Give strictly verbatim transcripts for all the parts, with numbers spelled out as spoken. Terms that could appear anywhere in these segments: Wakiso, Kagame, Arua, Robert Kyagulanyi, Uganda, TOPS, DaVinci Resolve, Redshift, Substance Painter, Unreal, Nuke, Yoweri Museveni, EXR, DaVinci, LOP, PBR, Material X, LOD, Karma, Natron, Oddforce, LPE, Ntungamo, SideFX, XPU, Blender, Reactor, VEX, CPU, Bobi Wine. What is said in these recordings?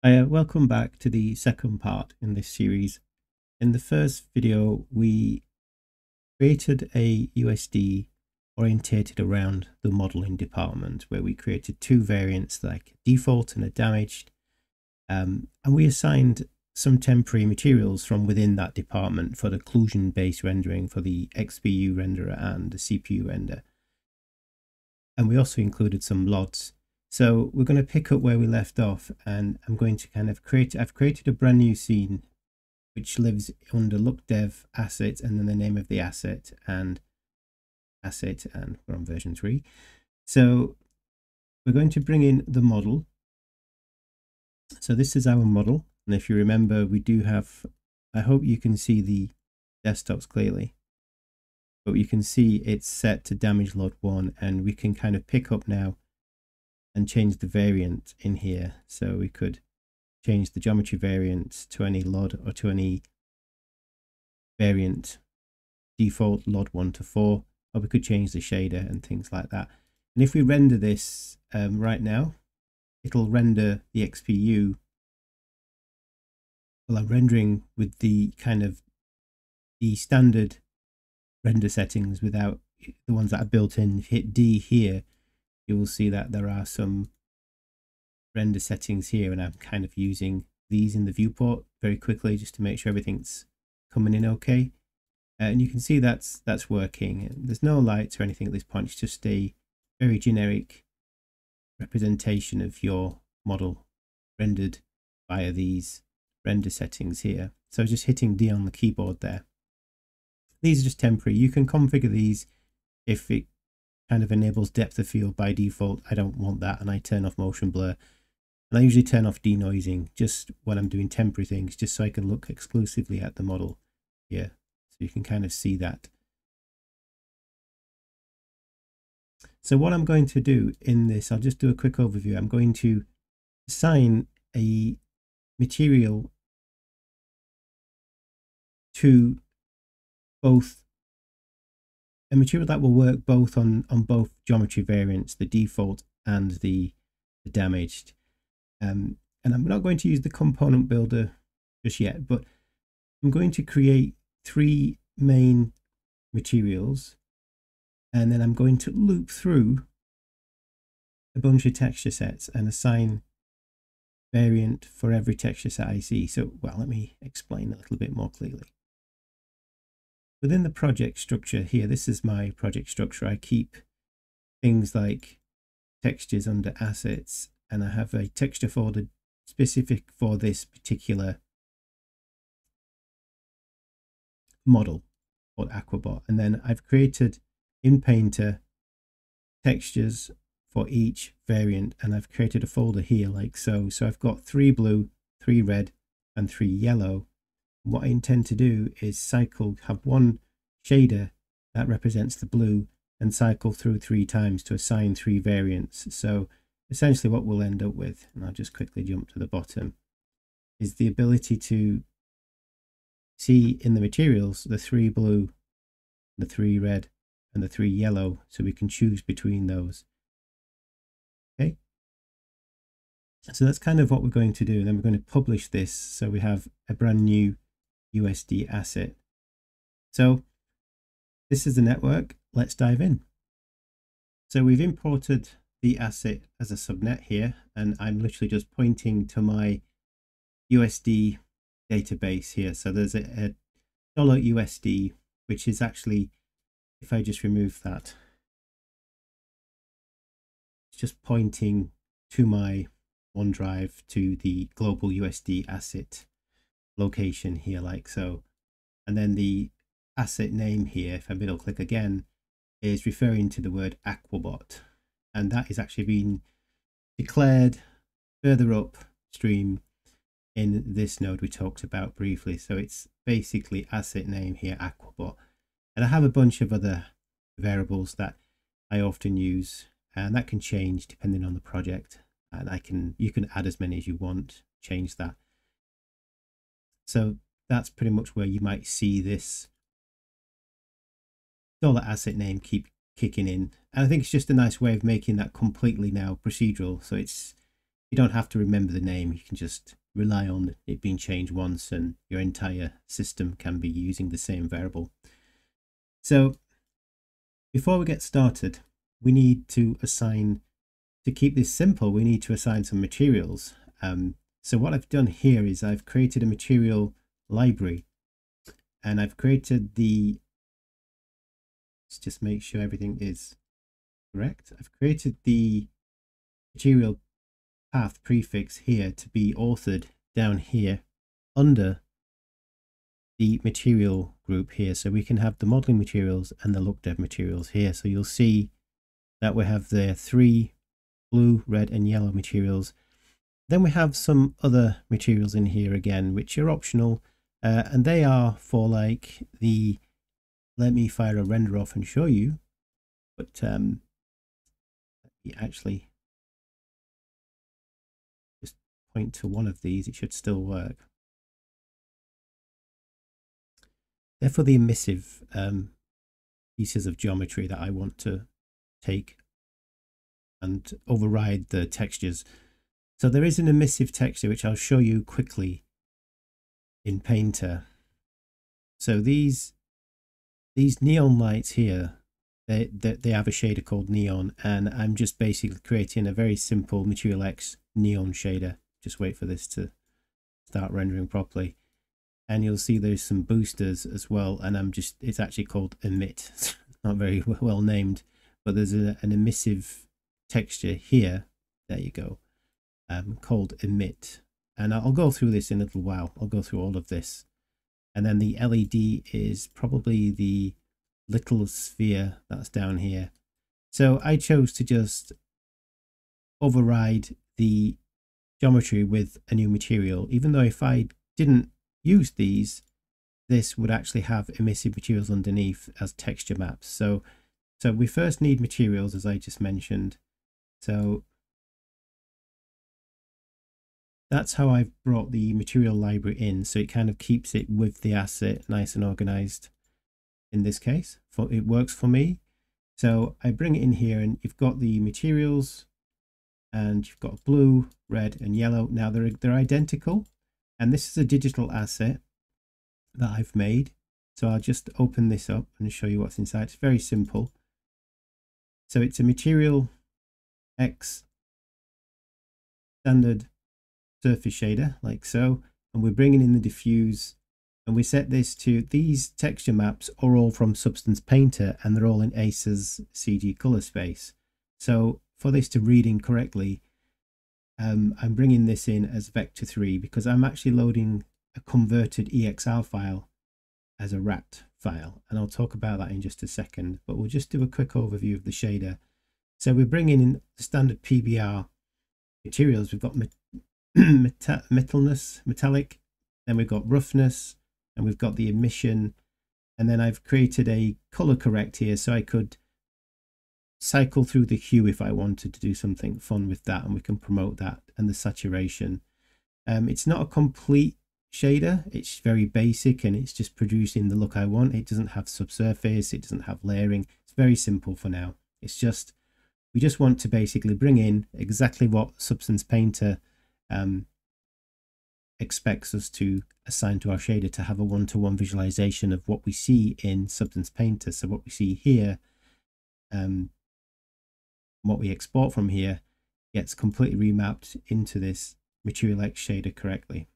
Uh, welcome back to the second part in this series. In the first video, we created a U S D orientated around the modeling department, where we created two variants, like default and a damaged, um, and we assigned some temporary materials from within that department for the occlusion based rendering for the X P U renderer and the C P U render. And we also included some L O Ds. So we're going to pick up where we left off, and I'm going to kind of create, I've created a brand new scene which lives under look dev asset and then the name of the asset and asset, and we're on version three. So we're going to bring in the model. So this is our model. And if you remember, we do have, I hope you can see the desktops clearly, but you can see it's set to damage L O D one, and we can kind of pick up now and change the variant in here. So we could change the geometry variant to any L O D or to any variant default L O D one to four, or we could change the shader and things like that. And if we render this um, right now, it'll render the X P U. Well, I'm rendering with the kind of the standard render settings without the ones that are built in. If you hit D here, you will see that there are some render settings here, and I'm kind of using these in the viewport very quickly just to make sure everything's coming in okay. Uh, and you can see that's that's working. There's no lights or anything at this point. It's just a very generic representation of your model rendered via these render settings here. So just hitting D on the keyboard there. These are just temporary. You can configure these if it kind of enables depth of field by default. I don't want that, and I turn off motion blur, and I usually turn off denoising just when I'm doing temporary things, just so I can look exclusively at the model here, so you can kind of see that. So what I'm going to do in this, I'll just do a quick overview. I'm going to assign a material to both a material that will work both on, on both geometry variants, the default and the, the damaged. Um, and I'm not going to use the component builder just yet, but I'm going to create three main materials, and then I'm going to loop through a bunch of texture sets and assign variant for every texture set I see. So, well, let me explain a little bit more clearly. Within the project structure here, this is my project structure. I keep things like textures under assets, and I have a texture folder specific for this particular model called Aquabot. And then I've created in Painter textures for each variant, and I've created a folder here like so. So I've got three blue, three red, and three yellow. What I intend to do is cycle, have one shader that represents the blue, and cycle through three times to assign three variants. So essentially what we'll end up with, and I'll just quickly jump to the bottom, is the ability to see in the materials the three blue, the three red, and the three yellow, so we can choose between those. Okay, so that's kind of what we're going to do, and then we're going to publish this, so we have a brand new U S D asset. So this is the network. Let's dive in. So we've imported the asset as a subnet here, and I'm literally just pointing to my U S D database here. So there's a, a dollar U S D, which is actually, if I just remove that, it's just pointing to my OneDrive, to the global U S D asset location here like so. And then the asset name here, if I middle click again, is referring to the word Aquabot, and that is actually being declared further upstream in this node we talked about briefly. So it's basically asset name here, Aquabot, and I have a bunch of other variables that I often use, and that can change depending on the project, and I can you can add as many as you want, change that. So that's pretty much where you might see this dollar asset name keep kicking in. And I think it's just a nice way of making that completely now procedural. So it's You don't have to remember the name. You can just rely on it being changed once and your entire system can be using the same variable. So before we get started, we need to assign, to keep this simple, we need to assign some materials. Um, so what I've done here is I've created a material library, and I've created the, let's just make sure everything is correct. I've created the material path prefix here to be authored down here under the material group here, so we can have the modeling materials and the look dev materials here. So you'll see that we have the three blue, red and yellow materials. Then we have some other materials in here again which are optional, uh, and they are for like the, let me fire a render off and show you, but um, actually point to one of these, it should still work. They're for the emissive um, pieces of geometry that I want to take and override the textures. So there is an emissive texture which I'll show you quickly in Painter. So these these neon lights here, they, they, they have a shader called neon, and I'm just basically creating a very simple Material X neon shader. Just wait for this to start rendering properly, and you'll see there's some boosters as well, and I'm just, it's actually called emit. It's not very well named, but there's a, an emissive texture here, there you go, um, called emit, and I'll go through this in a little while. I'll go through all of this, and then the L E D is probably the little sphere that's down here. So I chose to just override the geometry with a new material, even though if I didn't use these, this would actually have emissive materials underneath as texture maps. So so we first need materials, as I just mentioned. So that's how I've brought the material library in, so it kind of keeps it with the asset nice and organized. In this case, for it works for me. So I bring it in here, and you've got the materials, and you've got blue, red and yellow. Now they're, they're identical, and this is a digital asset that I've made. So I'll just open this up and show you what's inside. It's very simple. So it's a Material X standard surface shader, like so, and we're bringing in the diffuse, and we set this to, these texture maps are all from Substance Painter, and they're all in ACES C G color space. So for this to read incorrectly, um, I'm bringing this in as vector three, because I'm actually loading a converted E X R file as a R A T file, and I'll talk about that in just a second, but we'll just do a quick overview of the shader. So we're bringing in the standard P B R materials. We've got met meta metalness, metallic, then we've got roughness, and we've got the emission, and then I've created a color correct here, so I could cycle through the hue if I wanted to do something fun with that, and we can promote that, and the saturation. Um, it's not a complete shader, it's very basic, and it's just producing the look I want. It doesn't have subsurface, it doesn't have layering. It's very simple for now. It's just, we just want to basically bring in exactly what Substance Painter um, expects us to assign to our shader, to have a one-to-one visualization of what we see in Substance Painter. So what we see here, um, what we export from here gets completely remapped into this Material X shader correctly.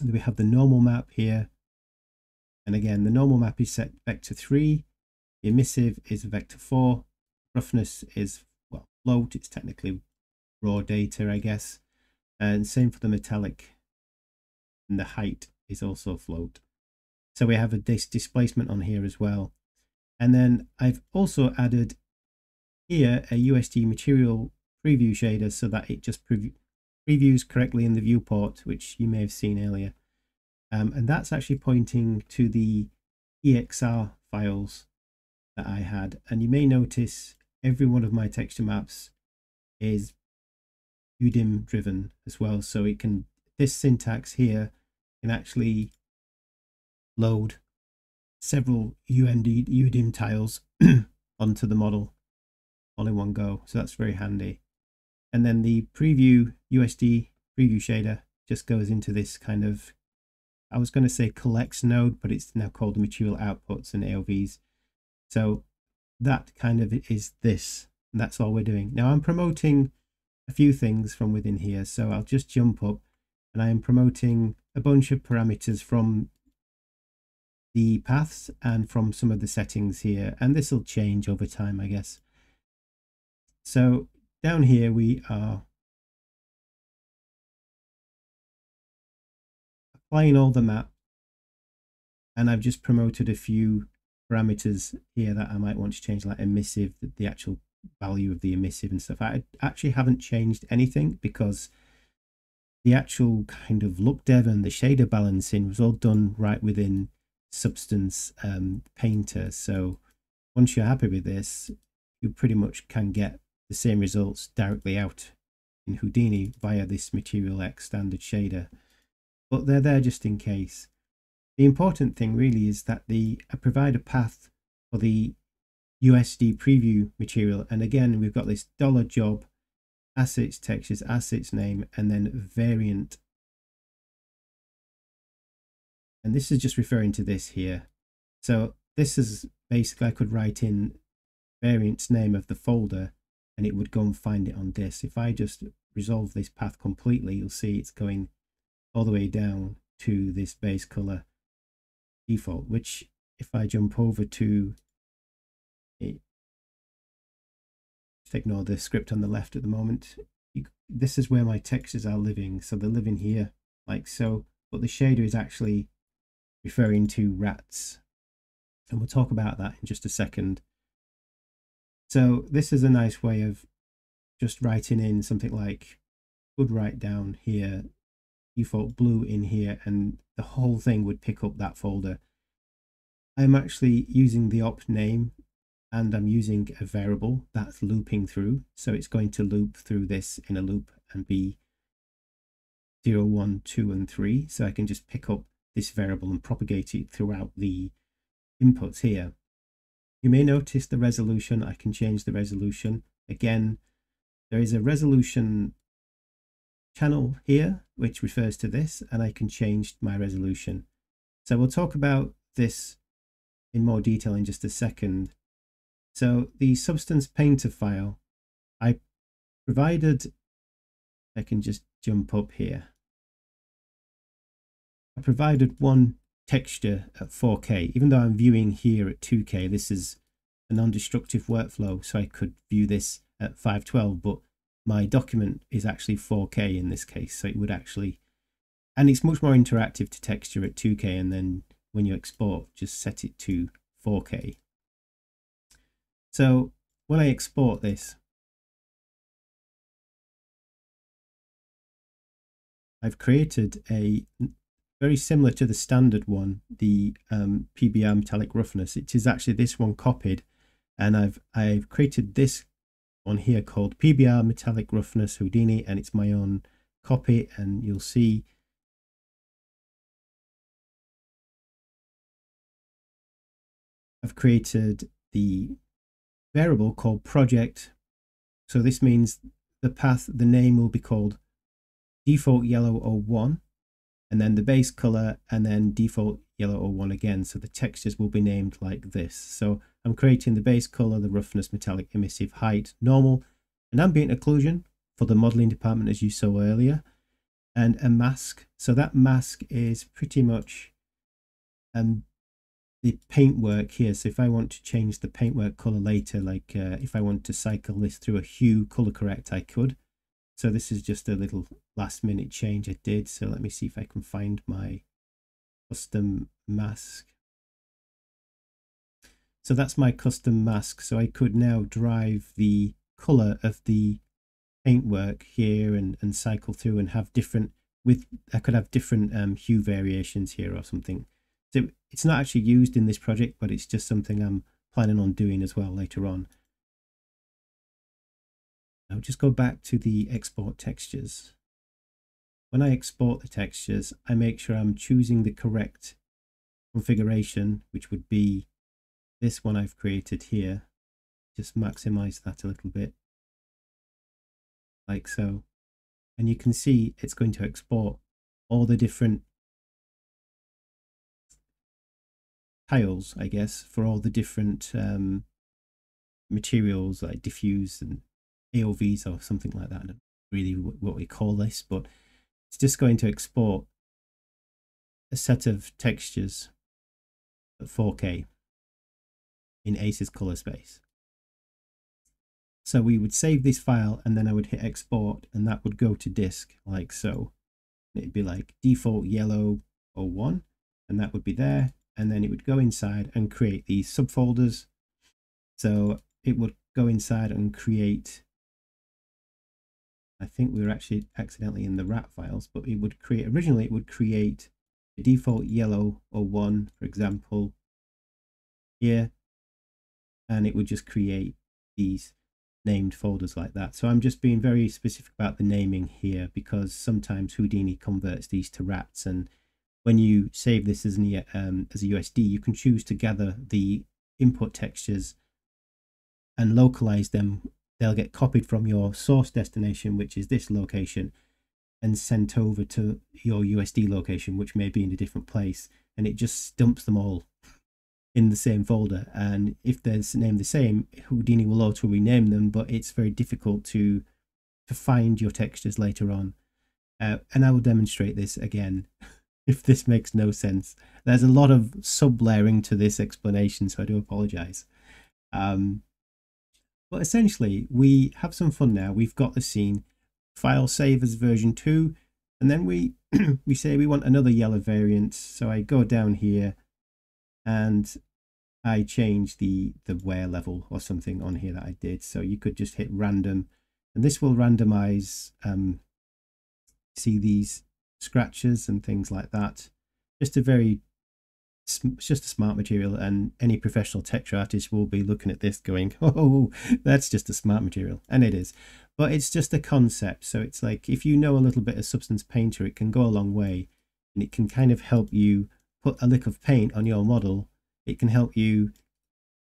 And we have the normal map here, and again the normal map is set vector three, the emissive is vector four, roughness is, well, float, it's technically raw data I guess, and same for the metallic, and the height is also float. So we have a dis displacement on here as well, and then I've also added here a U S D material preview shader so that it just preview, previews correctly in the viewport, which you may have seen earlier, um, and that's actually pointing to the E X R files that I had. And you may notice every one of my texture maps is U D I M driven as well, so it can, this syntax here can actually load several U D I M tiles onto the model all in one go, so that's very handy. and then the preview U S D preview shader just goes into this kind of, I was going to say collects node, but it's now called material outputs and A O Vs. So that kind of is this, and that's all we're doing. Now I'm promoting a few things from within here. So I'll just jump up and I am promoting a bunch of parameters from the paths and from some of the settings here, and this will change over time, I guess. So down here we are applying all the map, and I've just promoted a few parameters here that I might want to change, like emissive, the actual value of the emissive and stuff. I actually haven't changed anything because the actual kind of look dev and the shader balancing was all done right within Substance um, Painter. So once you're happy with this, you pretty much can get the same results directly out in Houdini via this Material X standard shader, but they're there just in case. The important thing really is that the I provide a path for the U S D preview material, and again we've got this dollar job, assets, textures, assets name, and then variant, and this is just referring to this here. So this is basically, I could write in variant's name of the folder and it would go and find it on disk. If I just resolve this path completely, you'll see it's going all the way down to this base color default, which if I jump over to it, just ignore the script on the left at the moment. You, this is where my textures are living. So they're living here like so, but the shader is actually referring to rats. And we'll talk about that in just a second. So this is a nice way of just writing in something like, would write down here, default blue in here, and the whole thing would pick up that folder. I'm actually using the op name and I'm using a variable that's looping through. So it's going to loop through this in a loop and be zero, one, two, and three. So I can just pick up this variable and propagate it throughout the inputs here. You may notice the resolution. I can change the resolution. Again, there is a resolution channel here, which refers to this, and I can change my resolution. So we'll talk about this in more detail in just a second. So the Substance Painter file, I provided, I can just jump up here. I provided one texture at four K, even though I'm viewing here at two K. This is a non-destructive workflow, so I could view this at five twelve, but my document is actually four K in this case, so it would actually, and it's much more interactive to texture at two K, and then when you export, just set it to four K. So when I export this, I've created a very similar to the standard one, the um, P B R metallic roughness. It is actually this one copied, and I've I've created this one here called P B R metallic roughness Houdini, and it's my own copy. And you'll see I've created the variable called project. So this means the path, the name will be called default yellow oh one, and then the base color, and then default yellow oh one again. So the textures will be named like this. So I'm creating the base color, the roughness, metallic, emissive, height, normal, an ambient occlusion for the modeling department, as you saw earlier, and a mask. So that mask is pretty much um, the paintwork here. So if I want to change the paintwork color later, like uh, if I want to cycle this through a hue color correct, I could. So this is just a little last minute change I did. So let me see if I can find my custom mask. So that's my custom mask. So I could now drive the color of the paintwork here and, and cycle through and have different with, I could have different um, hue variations here or something. So it's not actually used in this project, but it's just something I'm planning on doing as well later on. I'll just go back to the export textures. When I export the textures, I make sure I'm choosing the correct configuration, which would be this one I've created here. Just maximize that a little bit. like so. And you can see it's going to export all the different tiles, I guess, for all the different um, materials like diffuse and A O Vs or something like that. I don't know really what we call this, but it's just going to export a set of textures at four K in ACES color space. So we would save this file and then I would hit export and that would go to disk like so. It'd be like default yellow oh one and that would be there. And then it would go inside and create these subfolders. So it would go inside and create, I think we were actually accidentally in the RAT files, but it would create, originally it would create the default yellow oh one, for example, here, and it would just create these named folders like that. So I'm just being very specific about the naming here because sometimes Houdini converts these to RATs, and when you save this as, an, um, as a U S D, you can choose to gather the input textures and localize them. They'll get copied from your source destination, which is this location, and sent over to your U S D location, which may be in a different place, and it just dumps them all in the same folder. And if they're named the same, Houdini will auto rename them, but it's very difficult to to find your textures later on. Uh, and I will demonstrate this again if this makes no sense. There's a lot of sub-layering to this explanation, so I do apologize. Um, but essentially, we have some fun now. We've got the scene, file save as version two, and then we, we say we want another yellow variant. So I go down here and I change the, the wear level or something on here that I did. So you could just hit random, and this will randomize, um, see these scratches and things like that. Just a very, it's just a smart material, and any professional texture artist will be looking at this going, oh, that's just a smart material, and it is, but it's just a concept. So it's like, if you know a little bit of Substance Painter, it can go a long way, and it can kind of help you put a lick of paint on your model. It can help you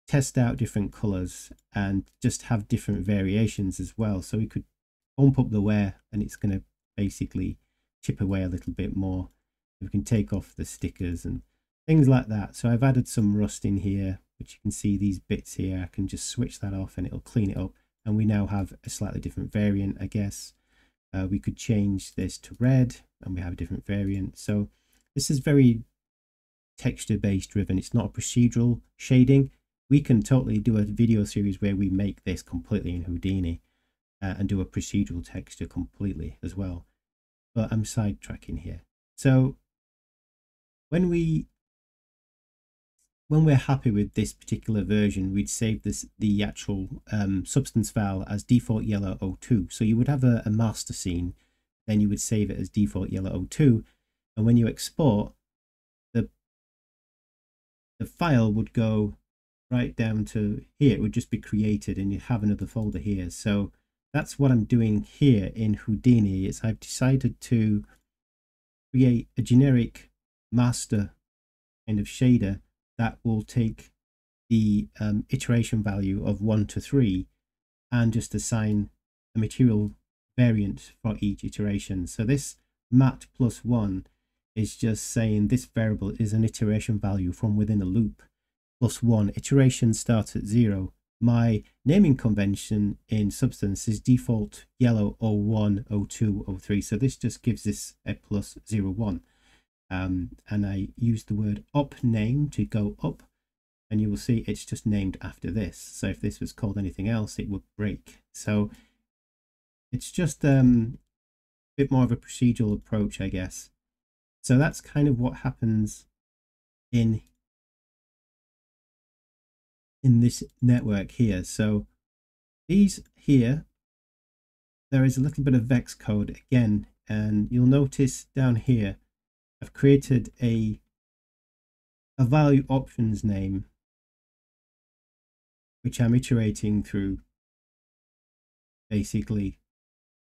test out different colors and just have different variations as well. So we could bump up the wear, and it's going to basically chip away a little bit more. We can take off the stickers and things like that. So I've added some rust in here, which you can see these bits here. I can just switch that off and it'll clean it up. And we now have a slightly different variant, I guess. Uh, we could change this to red and we have a different variant. So this is very texture-based driven. It's not a procedural shading. We can totally do a video series where we make this completely in Houdini uh, and do a procedural texture completely as well. But I'm sidetracking here. So when we when we're happy with this particular version, we'd save this the actual um, substance file as default yellow oh two. So you would have a, a master scene, then you would save it as default yellow oh two, and when you export, the the file would go right down to here. It would just be created, and you'd have another folder here. So that's what I'm doing here in Houdini, is I've decided to create a generic master kind of shader that will take the um, iteration value of one to three and just assign a material variant for each iteration. So this mat plus one is just saying this variable is an iteration value from within a loop plus one. Iteration starts at zero. My naming convention in Substance is default yellow oh one, oh two, oh three. So this just gives this a plus zero one. Um, and I use the word up name to go up, and you will see it's just named after this. So if this was called anything else, it would break. So it's just um, a bit more of a procedural approach, I guess. So that's kind of what happens in here in this network here. So these here, there is a little bit of VEX code again, and you'll notice down here I've created a a value options name which I'm iterating through basically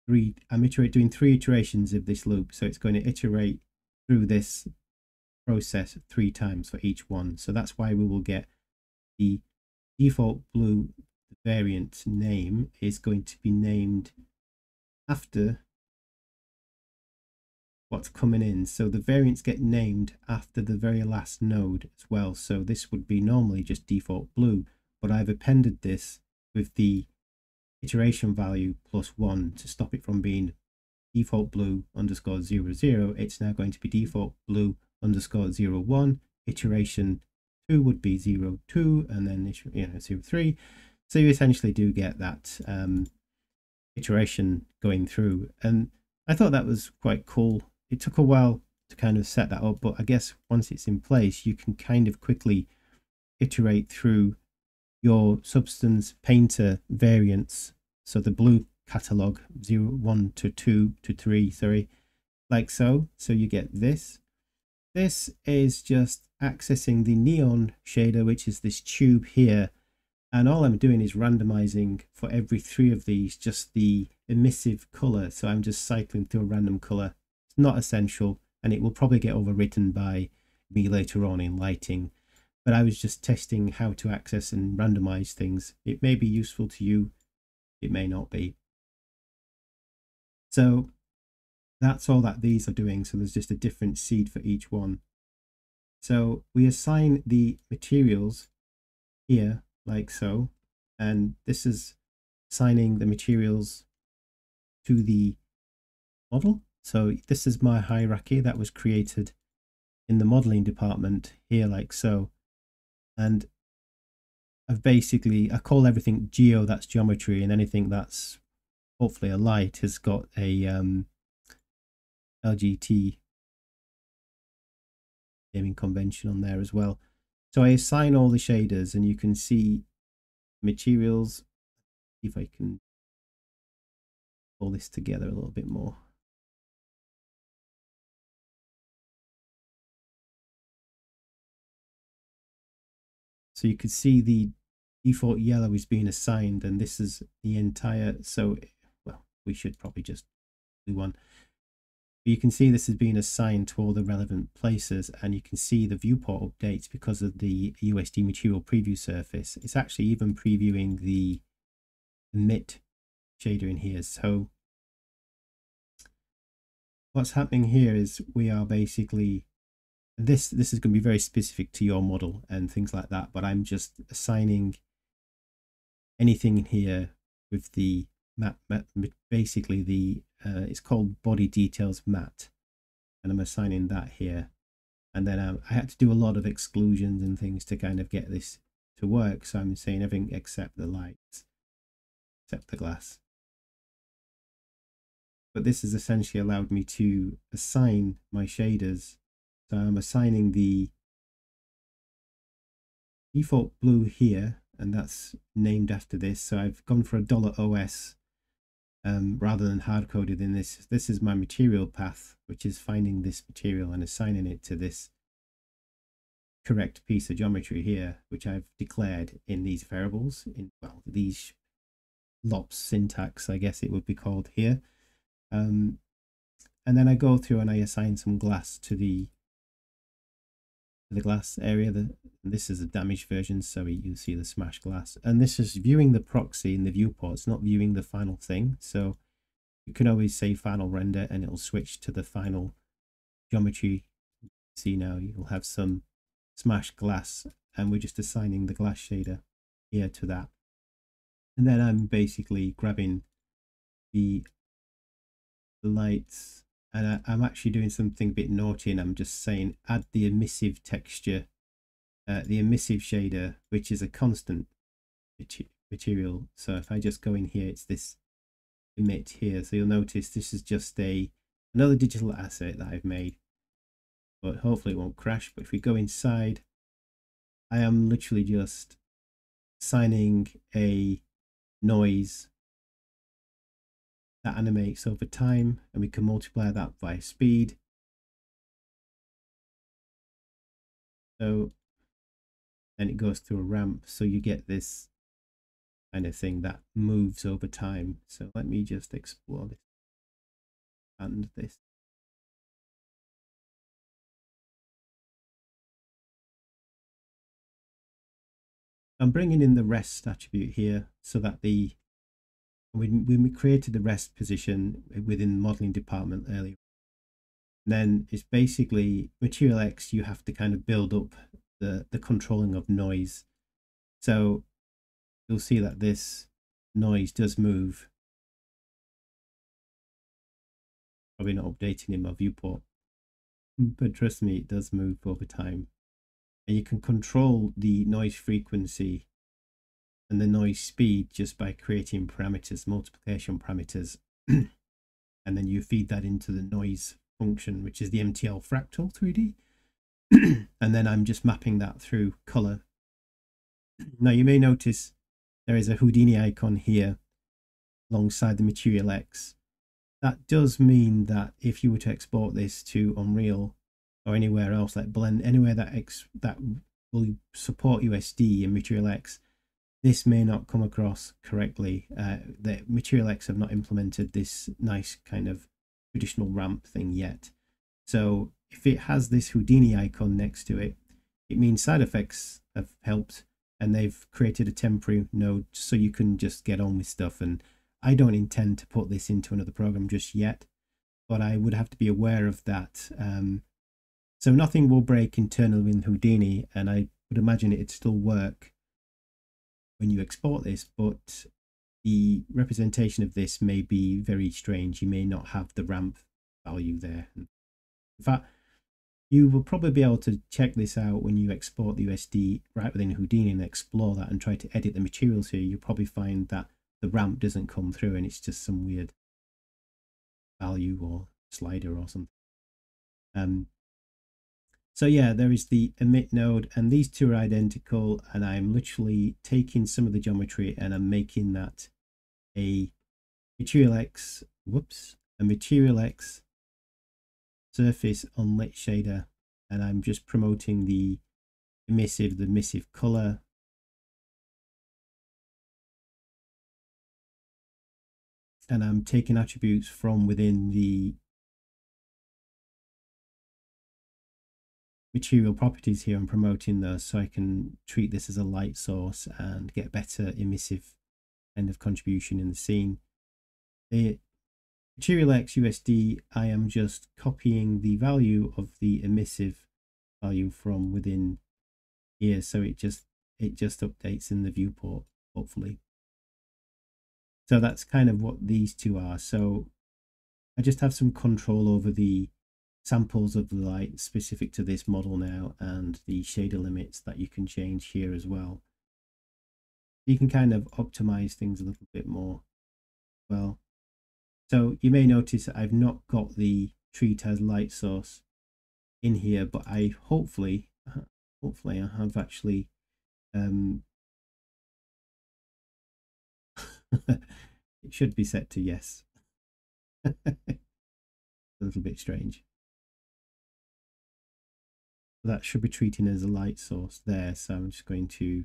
three I'm iterating doing three iterations of this loop. So it's going to iterate through this process three times for each one. So that's why we will get the default blue variant name is going to be named after what's coming in. So the variants get named after the very last node as well. So this would be normally just default blue, but I've appended this with the iteration value plus one to stop it from being default blue underscore zero zero. It's now going to be default blue underscore zero one. Iteration two would be zero two, and then you know zero three. So you essentially do get that um, iteration going through, and I thought that was quite cool. It took a while to kind of set that up, but I guess once it's in place, you can kind of quickly iterate through your Substance Painter variants. So the blue catalog zero, one to two to three, sorry, like so. So you get this. This is just accessing the neon shader, which is this tube here. And all I'm doing is randomizing for every three of these, just the emissive color. So I'm just cycling through a random color. It's not essential, and it will probably get overwritten by me later on in lighting. But I was just testing how to access and randomize things. It may be useful to you. It may not be. So that's all that these are doing. So there's just a different seed for each one. So we assign the materials here, like so, and this is assigning the materials to the model. So this is my hierarchy that was created in the modeling department here, like so, and I've basically, I call everything geo, that's geometry, and anything that's hopefully a light has got a um, L G T naming convention on there as well. So I assign all the shaders, and you can see materials. If I can pull this together a little bit more. So you can see the default yellow is being assigned, and this is the entire, so, well, we should probably just do one. But you can see this is being assigned to all the relevant places, and you can see the viewport updates because of the U S D material preview surface. It's actually even previewing the emit shader in here. So what's happening here is we are basically, this, this is going to be very specific to your model and things like that, but I'm just assigning anything in here with the map, map basically the Uh, it's called body details mat, and I'm assigning that here. And then um, I had to do a lot of exclusions and things to kind of get this to work. So I'm saying everything except the lights, except the glass. But this has essentially allowed me to assign my shaders. So I'm assigning the default blue here, and that's named after this. So I've gone for a dollar O S. Um, rather than hard-coded in this. This is my material path, which is finding this material and assigning it to this correct piece of geometry here, which I've declared in these variables, in, well, these L O Ps syntax, I guess it would be called here. Um, and then I go through and I assign some glass to the, to the glass area. The, this is a damaged version, so you see the smashed glass, and this is viewing the proxy in the viewport. It's not viewing the final thing, so you can always say final render and it'll switch to the final geometry. See, now you'll have some smashed glass, and we're just assigning the glass shader here to that. And then I'm basically grabbing the, the lights, and I, I'm actually doing something a bit naughty, and I'm just saying add the emissive texture, Uh, the emissive shader, which is a constant material. So if I just go in here, it's this emit here. So you'll notice this is just a another digital asset that I've made, but hopefully it won't crash. But if we go inside, I am literally just assigning a noise that animates over time, and we can multiply that by speed. So and it goes through a ramp, so you get this kind of thing that moves over time. So let me just explore this and this. I'm bringing in the rest attribute here so that the when, when we created the rest position within the modeling department earlier. And then it's basically Material X, you have to kind of build up the, the controlling of noise. So you'll see that this noise does move. Probably not updating in my viewport, but trust me, it does move over time. And you can control the noise frequency and the noise speed just by creating parameters, multiplication parameters. And then you feed that into the noise function, which is the M T L Fractal three D. And then I'm just mapping that through color. Now you may notice there is a Houdini icon here alongside the Material X. That does mean that if you were to export this to Unreal or anywhere else, like Blend, anywhere that X that will support U S D and Material X, this may not come across correctly. Uh, the Material X have not implemented this nice kind of traditional ramp thing yet. So if it has this Houdini icon next to it, it means SideFX have helped and they've created a temporary node so you can just get on with stuff. And I don't intend to put this into another program just yet, but I would have to be aware of that. Um, so nothing will break internally in Houdini, and I would imagine it'd still work when you export this, but the representation of this may be very strange. You may not have the ramp value there. In fact, you will probably be able to check this out when you export the U S D right within Houdini and explore that and try to edit the materials here. You'll probably find that the ramp doesn't come through and it's just some weird value or slider or something. Um, so yeah, there is the emit node, and these two are identical, and I'm literally taking some of the geometry and I'm making that a Material X, whoops, a Material X surface unlit shader, and I'm just promoting the emissive, the emissive color. And I'm taking attributes from within the material properties here and promoting those so I can treat this as a light source and get better emissive kind of contribution in the scene. The Material X U S D, I am just copying the value of the emissive value from within here, so it just it just updates in the viewport, hopefully. So that's kind of what these two are. So I just have some control over the samples of the light specific to this model now, and the shader limits that you can change here as well. You can kind of optimize things a little bit more. Well, so you may notice I've not got the treat as light source in here, but I hopefully, hopefully I have actually, um, it should be set to yes. A little bit strange. That should be treating as a light source there, so I'm just going to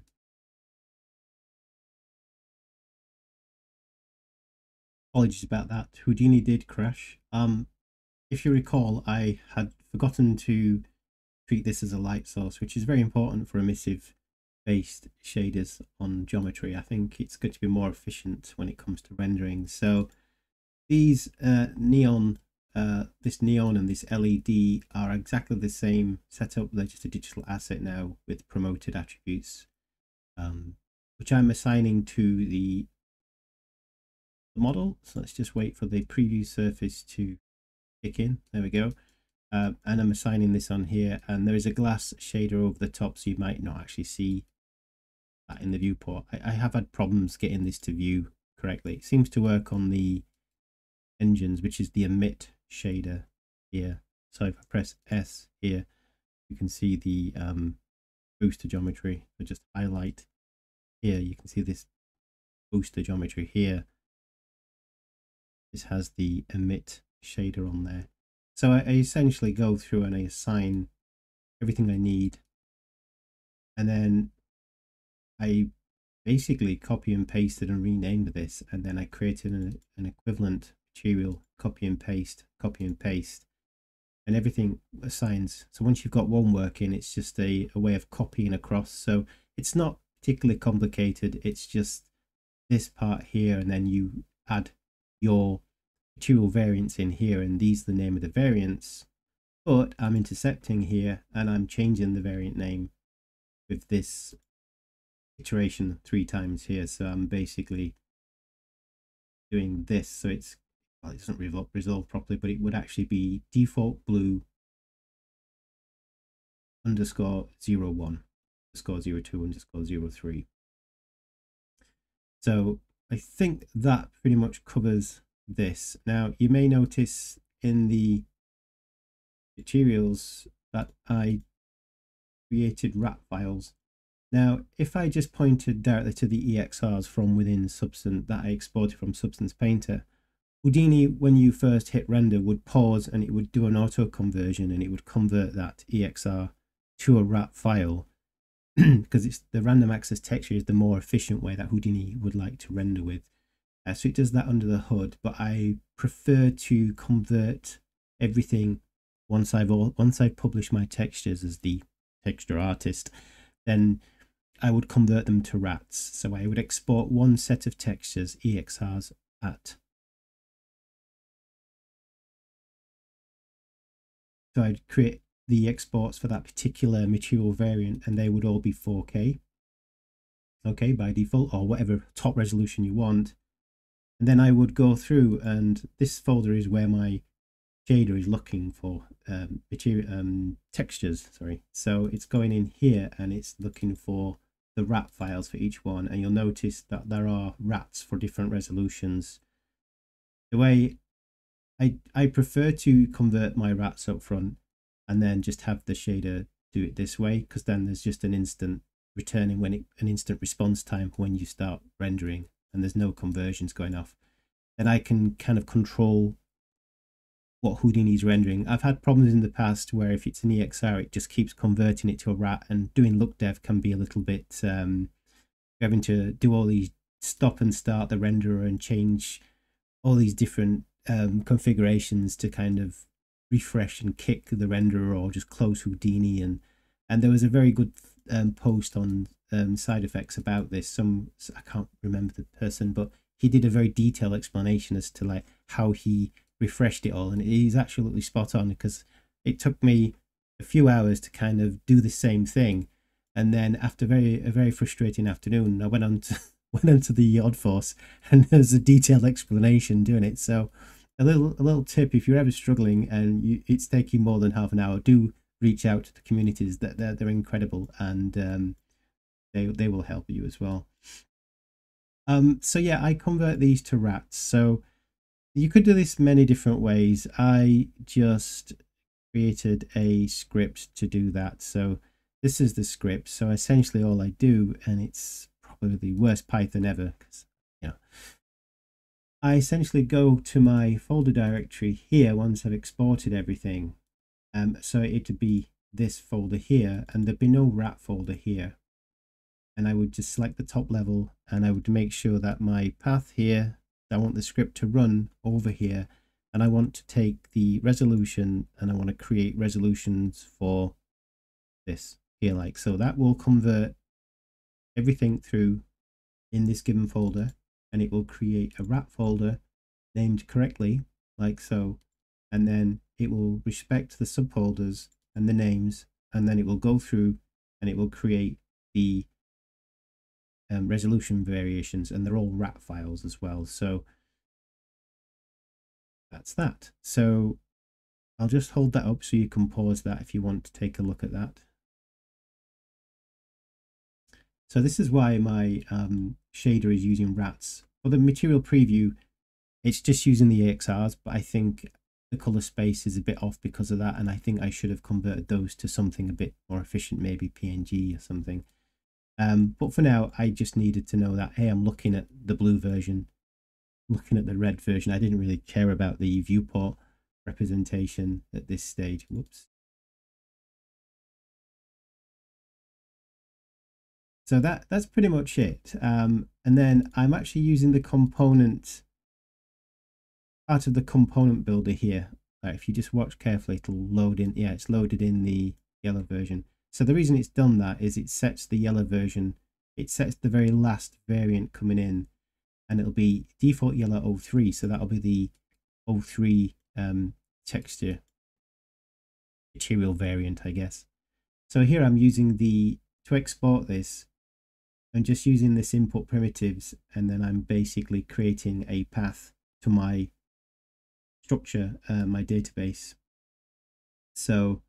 apologies about that. Houdini did crash. Um if you recall, I had forgotten to treat this as a light source, which is very important for emissive based shaders on geometry. I think it's going to be more efficient when it comes to rendering. So these uh, neon, uh, this neon and this L E D are exactly the same setup. They're just a digital asset now with promoted attributes, um, which I'm assigning to the model. So let's just wait for the preview surface to kick in. There we go. Uh, and I'm assigning this on here, and there is a glass shader over the top, so you might not actually see in the viewport. I, I have had problems getting this to view correctly. It seems to work on the engines, which is the emit shader here. So if I press S here, you can see the um, booster geometry. So just highlight here, you can see this booster geometry here. This has the emit shader on there. So I, I essentially go through and I assign everything I need, and then I basically copy and pasted and renamed this, and then I created an, an equivalent material, copy and paste, copy and paste, and everything assigns. So once you've got one working, it's just a, a way of copying across. So it's not particularly complicated. It's just this part here, and then you add your material variants in here, and these are the name of the variants, but I'm intercepting here and I'm changing the variant name with this iteration three times here. So I'm basically doing this, so it's, well, it doesn't resolve, resolve properly, but it would actually be default blue underscore zero one underscore zero two underscore zero three. So I think that pretty much covers this. Now you may notice in the materials that I created RAT files. Now if I just pointed directly to the E X Rs from within Substance that I exported from Substance Painter, Houdini, when you first hit render, would pause and it would do an auto conversion and it would convert that E X R to a RAT file because it's the random access texture is the more efficient way that Houdini would like to render with. Uh, so it does that under the hood, but I prefer to convert everything once I've all, once I publish my textures as the texture artist, then I would convert them to RATs. So I would export one set of textures, E X Rs, at. So I'd create the exports for that particular material variant and they would all be four K, okay, by default, or whatever top resolution you want. And then I would go through, and this folder is where my shader is looking for um, material, um, textures, sorry. So it's going in here and it's looking for the RAT files for each one. And you'll notice that there are RATs for different resolutions. The way I, I prefer to convert my RATs up front and then just have the shader do it this way, because then there's just an instant returning when it, an instant response time when you start rendering, and there's no conversions going off. Then I can kind of control what Houdini's rendering. I've had problems in the past where if it's an E X R, it just keeps converting it to a RAT, and doing look dev can be a little bit um, having to do all these stop and start the renderer and change all these different um, configurations to kind of refresh and kick the renderer or just close Houdini. And and there was a very good um, post on um, SideFX about this. Some I can't remember the person, but he did a very detailed explanation as to like how he refreshed it all, and he's absolutely spot on, because it took me a few hours to kind of do the same thing. And then after very a very frustrating afternoon, I went on to went on to the Oddforce, and there's a detailed explanation doing it. So a little a little tip, if you're ever struggling and you, it's taking more than half an hour, do reach out to the communities. That they're, they're incredible, and um, they they will help you as well. Um, so yeah, I convert these to RATs. So you could do this many different ways. I just created a script to do that. So this is the script. So essentially all I do, and it's probably the worst Python ever, because, you know, I essentially go to my folder directory here once I've exported everything. Um, so it would be this folder here, and there'd be no RAT folder here. And I would just select the top level, and I would make sure that my path here, I want the script to run over here, and I want to take the resolution, and I want to create resolutions for this here, like so. That will convert everything through in this given folder, and it will create a RAT folder named correctly, like so, and then it will respect the subfolders and the names, and then it will go through and it will create the Um, resolution variations, and they're all RAT files as well. So that's that. So I'll just hold that up so you can pause that if you want to take a look at that. So this is why my um, shader is using RATs. For the material preview, it's just using the E X Rs, but I think the color space is a bit off because of that, and I think I should have converted those to something a bit more efficient, maybe P N G or something. Um, but for now, I just needed to know that, hey, I'm looking at the blue version, looking at the red version. I didn't really care about the viewport representation at this stage. Whoops. So that, that's pretty much it. Um, and then I'm actually using the component, part of the component builder here. Right, if you just watch carefully, it'll load in. Yeah, it's loaded in the yellow version. So the reason it's done that is it sets the yellow version, it sets the very last variant coming in. and it'll be default yellow oh three, so that'll be the oh three um, texture material variant, I guess. So here I'm using the, to export this, I'm just using this input primitives, and then I'm basically creating a path to my structure, uh, my database. So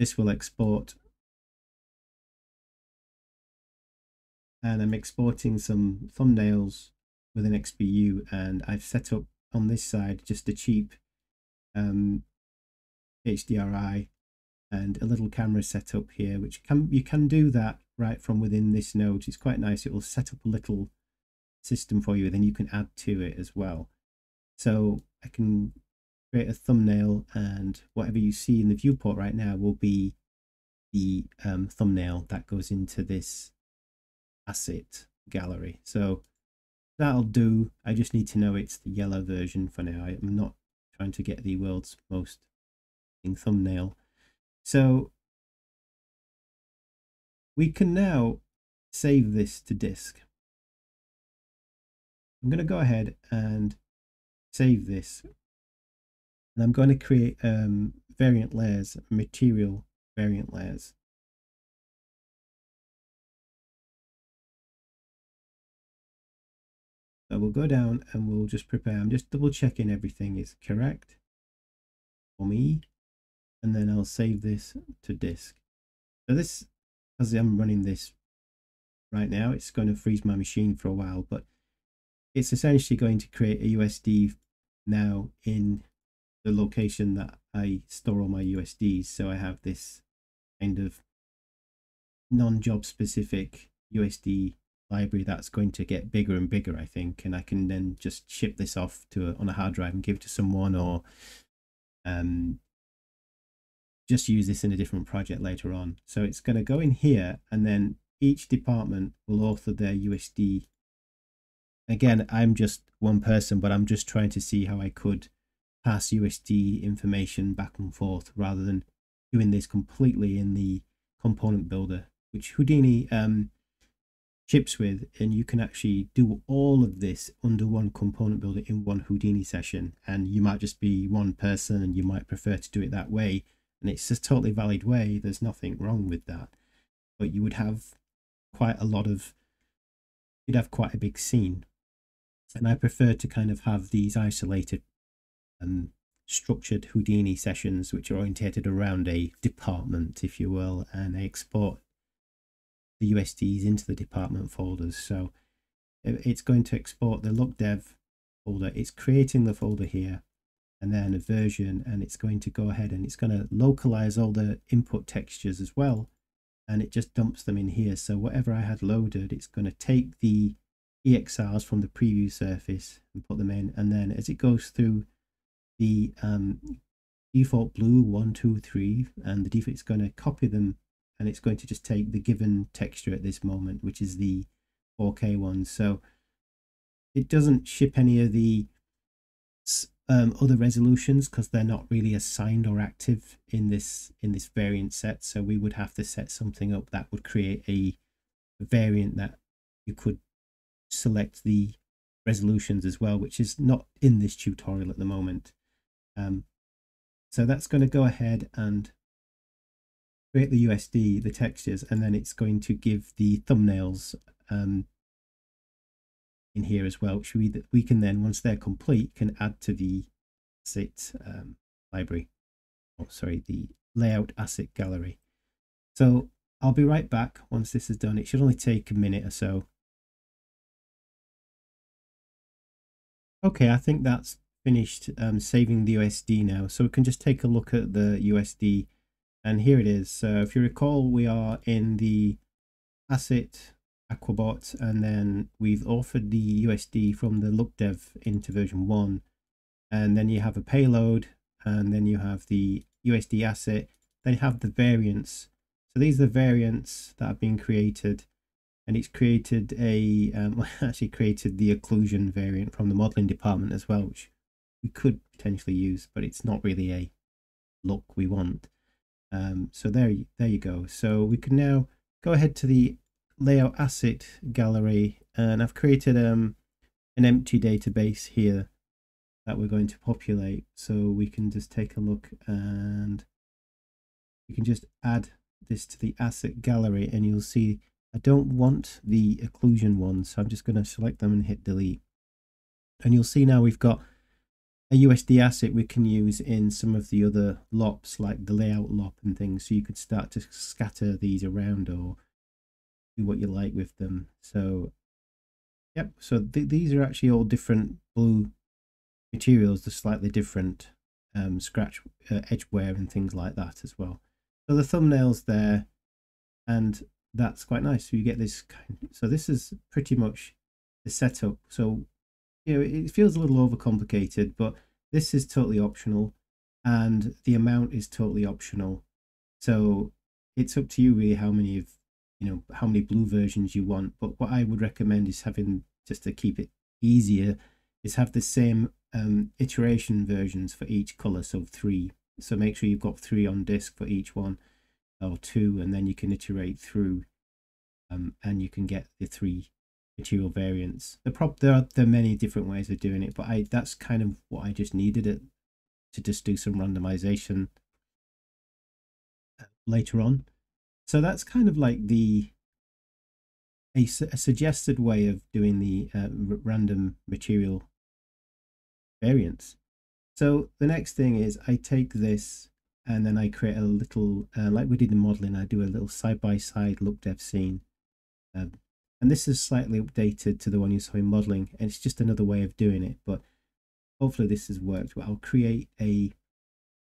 this will export, and I'm exporting some thumbnails with an X P U, and I've set up on this side just a cheap um, H D R I and a little camera setup here, which can you can do that right from within this node. It's quite nice. It will set up a little system for you, and then you can add to it as well. So I can create a thumbnail, and whatever you see in the viewport right now will be the um, thumbnail that goes into this asset gallery. So that'll do. I just need to know it's the yellow version for now. I'm not trying to get the world's most thumbnail. So we can now save this to disk. I'm going to go ahead and save this, and I'm going to create um, variant layers, material variant layers. So we'll go down and we'll just prepare. I'm just double checking everything is correct for me, and then I'll save this to disk. So this, as I'm running this right now, it's going to freeze my machine for a while, but it's essentially going to create a U S D now in the location that I store all my U S Ds. So I have this kind of non-job specific U S D library that's going to get bigger and bigger, I think, and I can then just ship this off to a, on a hard drive and give it to someone, or um just use this in a different project later on. So it's going to go in here, and then each department will author their U S D. Again, I'm just one person, but I'm just trying to see how I could pass U S D information back and forth rather than doing this completely in the component builder, which Houdini um, chips with, and you can actually do all of this under one component builder in one Houdini session. And you might just be one person and you might prefer to do it that way, and it's a totally valid way. There's nothing wrong with that, but you would have quite a lot of, you'd have quite a big scene. And I prefer to kind of have these isolated and um, structured Houdini sessions, which are orientated around a department, if you will, and I export the U S Ds into the department folders. So it's going to export the lookdev folder. It's creating the folder here, and then a version, and it's going to go ahead and it's going to localize all the input textures as well, and it just dumps them in here. So whatever I had loaded, it's going to take the E X Rs from the preview surface and put them in, and then as it goes through the um, default blue one, two, three, and the default, it's going to copy them, and it's going to just take the given texture at this moment, which is the four K one. So it doesn't ship any of the Um, other resolutions because they're not really assigned or active in this in this variant set. So we would have to set something up that would create a variant that you could select the resolutions as well, which is not in this tutorial at the moment. Um, so that's going to go ahead and create the U S D, the textures, and then it's going to give the thumbnails um, in here as well, which we, we can then, once they're complete, can add to the asset um, library, oh sorry, the layout asset gallery. So I'll be right back once this is done. It should only take a minute or so. Okay, I think that's finished um, saving the U S D now. So we can just take a look at the U S D, and here it is. So if you recall, we are in the asset Aquabot, and then we've authored the U S D from the lookdev into version one, and then you have a payload, and then you have the U S D asset, then you have the variants. So these are the variants that have been created, and it's created a um, actually created the occlusion variant from the modeling department as well, which we could potentially use, but it's not really a look we want. Um, so there, there you go. So we can now go ahead to the layout asset gallery, and I've created um an empty database here that we're going to populate. So we can just take a look and you can just add this to the asset gallery, and you'll see I don't want the occlusion one, so I'm just going to select them and hit delete. And you'll see now we've got a U S D asset we can use in some of the other L O Ps, like the layout L O P and things. So you could start to scatter these around or do what you like with them. So yep, so th these are actually all different blue materials, the slightly different um, scratch uh, edge wear and things like that as well. So the thumbnail's there, and that's quite nice. So you get this kind of, so this is pretty much the setup. So you know, it feels a little overcomplicated, but this is totally optional and the amount is totally optional. So it's up to you really how many of, you know, how many blue versions you want. But what I would recommend is having, just to keep it easier, is have the same um, iteration versions for each color. So three. So make sure you've got three on disk for each one, or two, and then you can iterate through um, and you can get the three material variants. The prop, there are there are many different ways of doing it, but I that's kind of what I just needed it to just do some randomization later on. So that's kind of like the a, a suggested way of doing the uh, random material variants. So the next thing is I take this and then I create a little uh, like we did in modeling. I do a little side by side look dev scene. Um, And this is slightly updated to the one you saw in modeling, and it's just another way of doing it, but hopefully this has worked. But I'll create a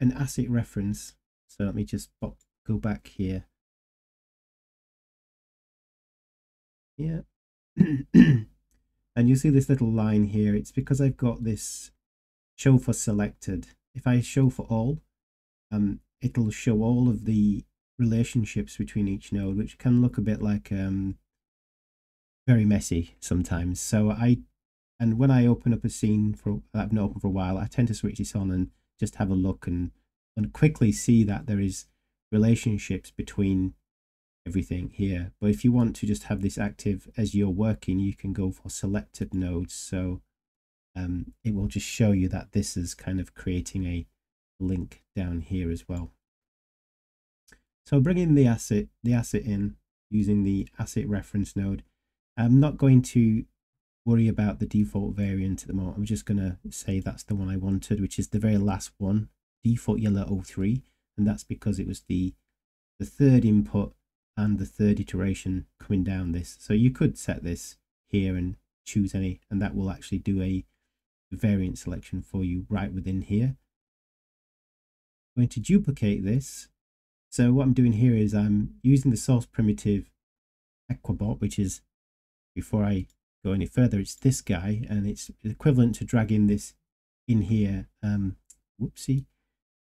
an asset reference. So let me just pop, go back here. Yeah. And you see this little line here. It's because I've got this show for selected. If I show for all, um, it'll show all of the relationships between each node, which can look a bit like um. very messy sometimes. So I, and when I open up a scene for that I've not opened for a while, I tend to switch this on and just have a look and and quickly see that there is relationships between everything here. But if you want to just have this active as you're working, you can go for selected nodes. So um, it will just show you that this is kind of creating a link down here as well. So bringing the asset, the asset in using the asset reference node. I'm not going to worry about the default variant at the moment. I'm just going to say that's the one I wanted, which is the very last one, default yellow oh three. And that's because it was the, the third input and the third iteration coming down this. So you could set this here and choose any, and that will actually do a variant selection for you right within here. I'm going to duplicate this. So what I'm doing here is I'm using the source primitive Aquabot, which is, before I go any further, it's this guy, and it's equivalent to dragging this in here. Um, whoopsie,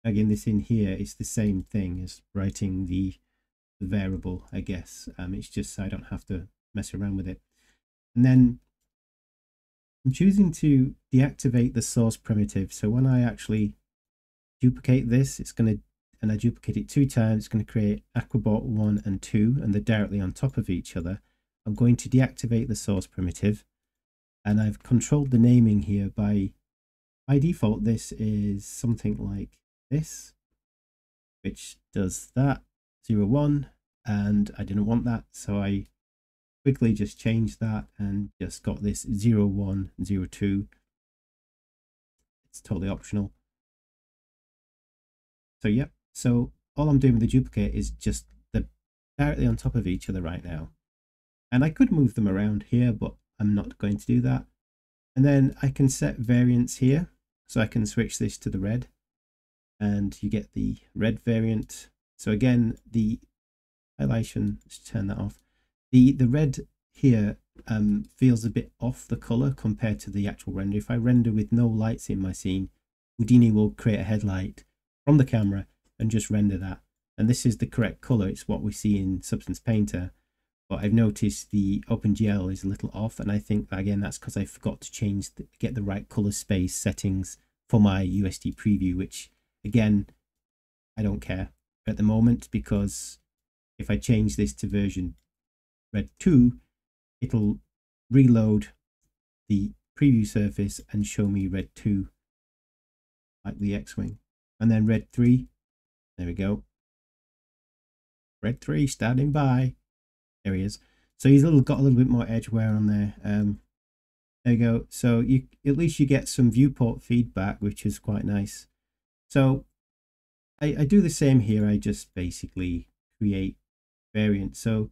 dragging this in here is the same thing as writing the, the variable, I guess. Um, it's just so I don't have to mess around with it. And then I'm choosing to deactivate the source primitive. So when I actually duplicate this, it's going to, and I duplicate it two times, it's going to create Aquabot one and two, and they're directly on top of each other. I'm going to deactivate the source primitive, and I've controlled the naming here by, by default, this is something like this, which does that zero one, and I didn't want that. So I quickly just changed that and just got this zero one zero two. It's totally optional. So, yep. So all I'm doing with the duplicate is just the directly on top of each other right now. And I could move them around here, but I'm not going to do that. And then I can set variants here. So I can switch this to the red and you get the red variant. So again, the highlighting, let's turn that off. The, the red here um, feels a bit off the color compared to the actual render. If I render with no lights in my scene, Houdini will create a headlight from the camera and just render that. And this is the correct color. It's what we see in Substance Painter. But I've noticed the OpenGL is a little off, and I think again that's because I forgot to change the, get the right color space settings for my U S D preview, which again I don't care at the moment, because if I change this to version red two, it'll reload the preview surface and show me red two, like the X-Wing, and then red three. There we go. Red three standing by. There he is. So he's a little, got a little bit more edge wear on there. Um, there you go. So you at least you get some viewport feedback, which is quite nice. So I, I do the same here. I just basically create variants. So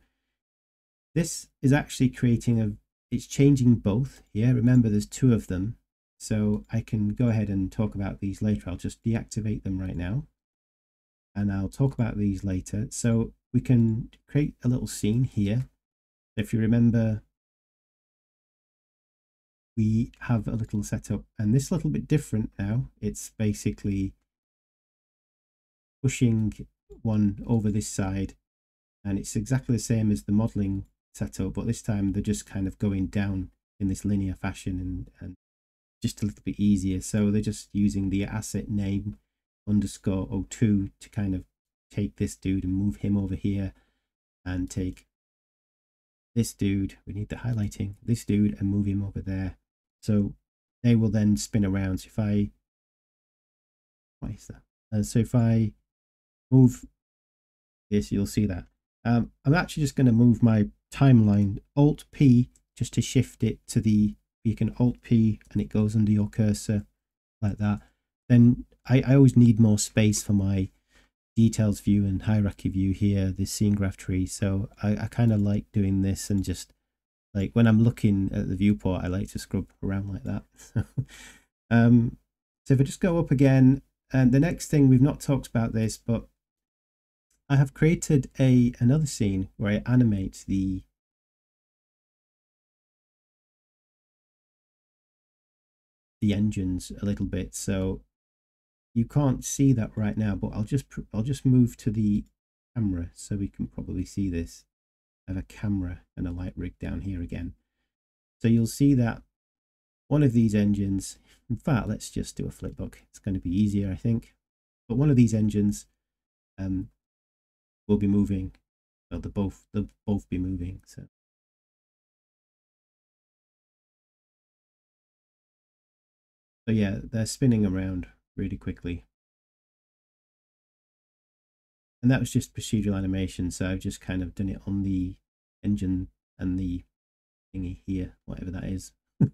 this is actually creating a, it's changing both here. Remember, there's two of them. So I can go ahead and talk about these later. I'll just deactivate them right now. And I'll talk about these later. So we can create a little scene here. If you remember, we have a little setup, and this little bit different now. It's basically pushing one over this side, and it's exactly the same as the modeling setup, but this time they're just kind of going down in this linear fashion, and, and just a little bit easier. So they're just using the asset name underscore oh two to kind of take this dude and move him over here, and take this dude, we need the highlighting, this dude, and move him over there. So they will then spin around. So if I, what is that? Uh, so if I move this, you'll see that. Um, I'm actually just going to move my timeline, alt P, just to shift it to the, you can alt P and it goes under your cursor like that. Then I, I always need more space for my details view and hierarchy view here, this scene graph tree. So I, I kind of like doing this, and just like when I'm looking at the viewport, I like to scrub around like that. So, um, so if I just go up again, and the next thing, we've not talked about this, but I have created a another scene where I animate the the engines a little bit. So you can't see that right now, but I'll just I'll just move to the camera so we can probably see this. I have a camera and a light rig down here again. So you'll see that one of these engines, in fact, let's just do a flipbook. It's going to be easier, I think. But one of these engines um, will be moving. Well, they'll both, they'll both be moving. So so yeah, they're spinning around really quickly, and that was just procedural animation. So I've just kind of done it on the engine and the thingy here, whatever that is. I've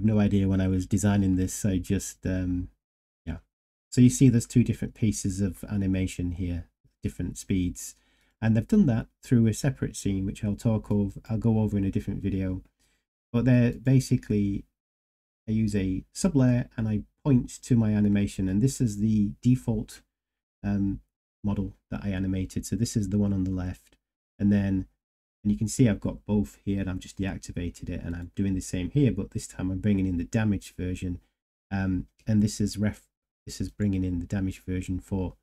no idea when I was designing this. I just um yeah, so you see there's two different pieces of animation here, different speeds, and they've done that through a separate scene which I'll talk of I'll go over in a different video. But they're basically, I use a sublayer and I point to my animation, and this is the default um, model that I animated. So this is the one on the left, and then, and you can see I've got both here, and I've just deactivated it, and I'm doing the same here, but this time I'm bringing in the damaged version, um, and this is ref, this is bringing in the damaged version for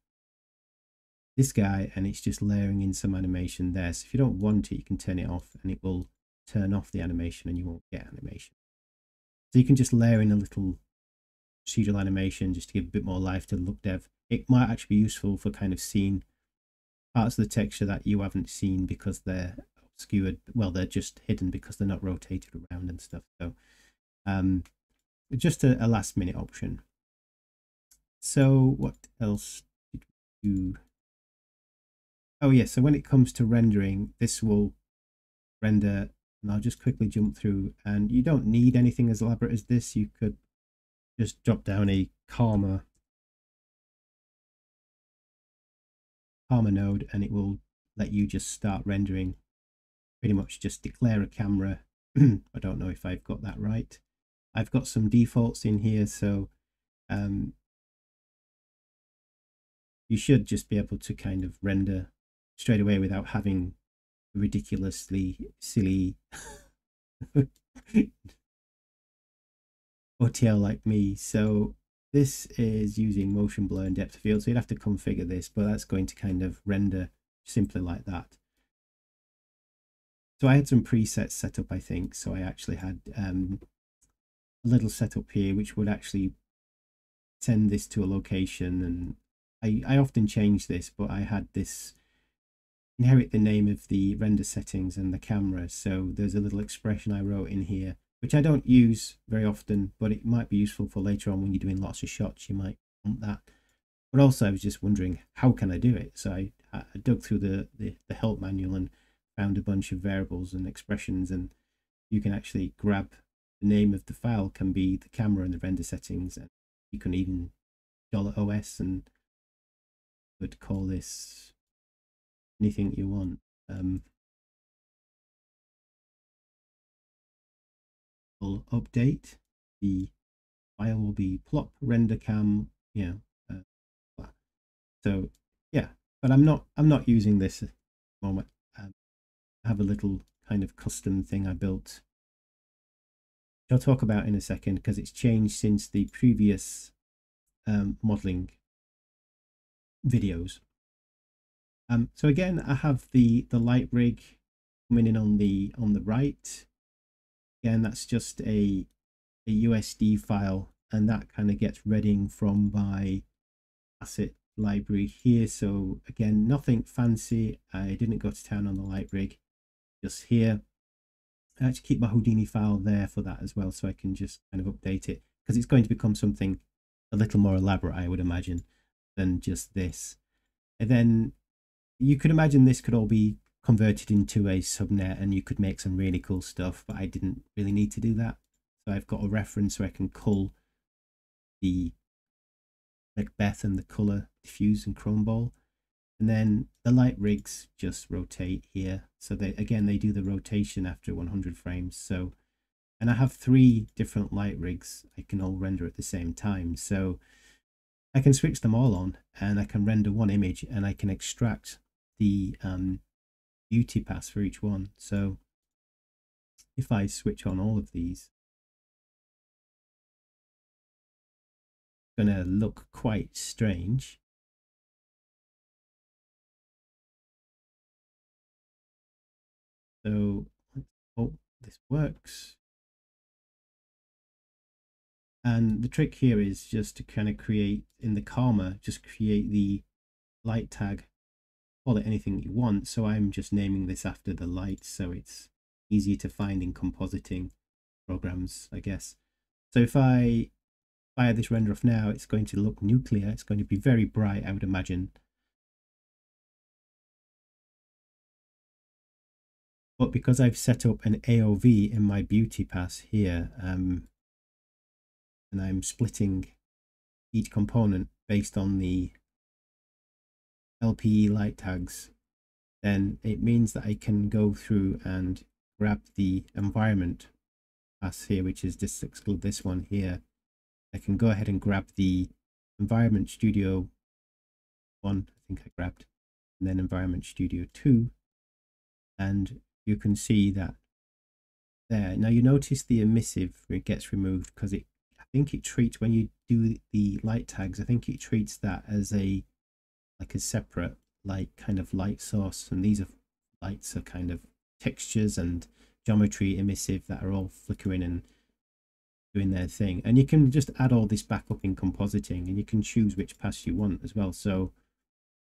this guy, and it's just layering in some animation there. So if you don't want it, you can turn it off, and it will turn off the animation, and you won't get animation. So you can just layer in a little procedural animation just to give a bit more life to the look dev. It might actually be useful for kind of seeing parts of the texture that you haven't seen because they're obscured. Well, they're just hidden because they're not rotated around and stuff. So um, just a, a last minute option. So what else did we do? Oh yeah, so when it comes to rendering, this will render. And I'll just quickly jump through, and you don't need anything as elaborate as this. You could just drop down a Karma, Karma node, and it will let you just start rendering. Pretty much just declare a camera. I don't know if I've got that right. I've got some defaults in here, so um, you should just be able to kind of render straight away without having ridiculously silly O T L like me. So this is using motion blur and depth of field, so you'd have to configure this, but that's going to kind of render simply like that. So I had some presets set up, I think. So I actually had um, a little setup here which would actually send this to a location, and I, I often change this, but I had this inherit the name of the render settings and the camera. So there's a little expression I wrote in here, which I don't use very often, but it might be useful for later on when you're doing lots of shots, you might want that. But also I was just wondering, how can I do it? So I, I dug through the, the, the help manual and found a bunch of variables and expressions, and you can actually grab the name of the file, can be the camera and the render settings, and you can even dollar O S and would call this anything you want. Um, we'll update the file, will be plop render cam, you know. Uh, so yeah, but I'm not I'm not using this at the moment. Um, I have a little kind of custom thing I built, which I'll talk about in a second, because it's changed since the previous um, modeling videos. Um, so again, I have the the light rig coming in on the on the right. Again, that's just a a U S D file, and that kind of gets reading from my asset library here. So again, nothing fancy. I didn't go to town on the light rig, just here. I actually keep my Houdini file there for that as well, so I can just kind of update it, because it's going to become something a little more elaborate, I would imagine, than just this. And then you could imagine this could all be converted into a subnet, and you could make some really cool stuff, but I didn't really need to do that. So I've got a reference where I can cull the Macbeth and the color diffuse and chrome ball. And then the light rigs just rotate here. So they, again, they do the rotation after one hundred frames. So, and I have three different light rigs. I can all render at the same time. So I can switch them all on, and I can render one image, and I can extract the um, beauty pass for each one. So if I switch on all of these, it's going to look quite strange. So, oh, this works. And the trick here is just to kind of create in the Karma, just create the light tag, call it anything you want. So I'm just naming this after the light, so it's easier to find in compositing programs, I guess. So if I fire this render off now, it's going to look nuclear. It's going to be very bright, I would imagine. But because I've set up an A O V in my beauty pass here, um, and I'm splitting each component based on the L P E light tags, then it means that I can go through and grab the environment pass here, which is just exclude this one here. I can go ahead and grab the environment studio one, I think I grabbed, and then environment studio two, and you can see that there. Now you notice the emissive gets removed, because it, I think it treats, when you do the light tags, I think it treats that as a like a separate like kind of light source, and these are lights are kind of textures and geometry emissive that are all flickering and doing their thing. And you can just add all this back up in compositing, and you can choose which pass you want as well. So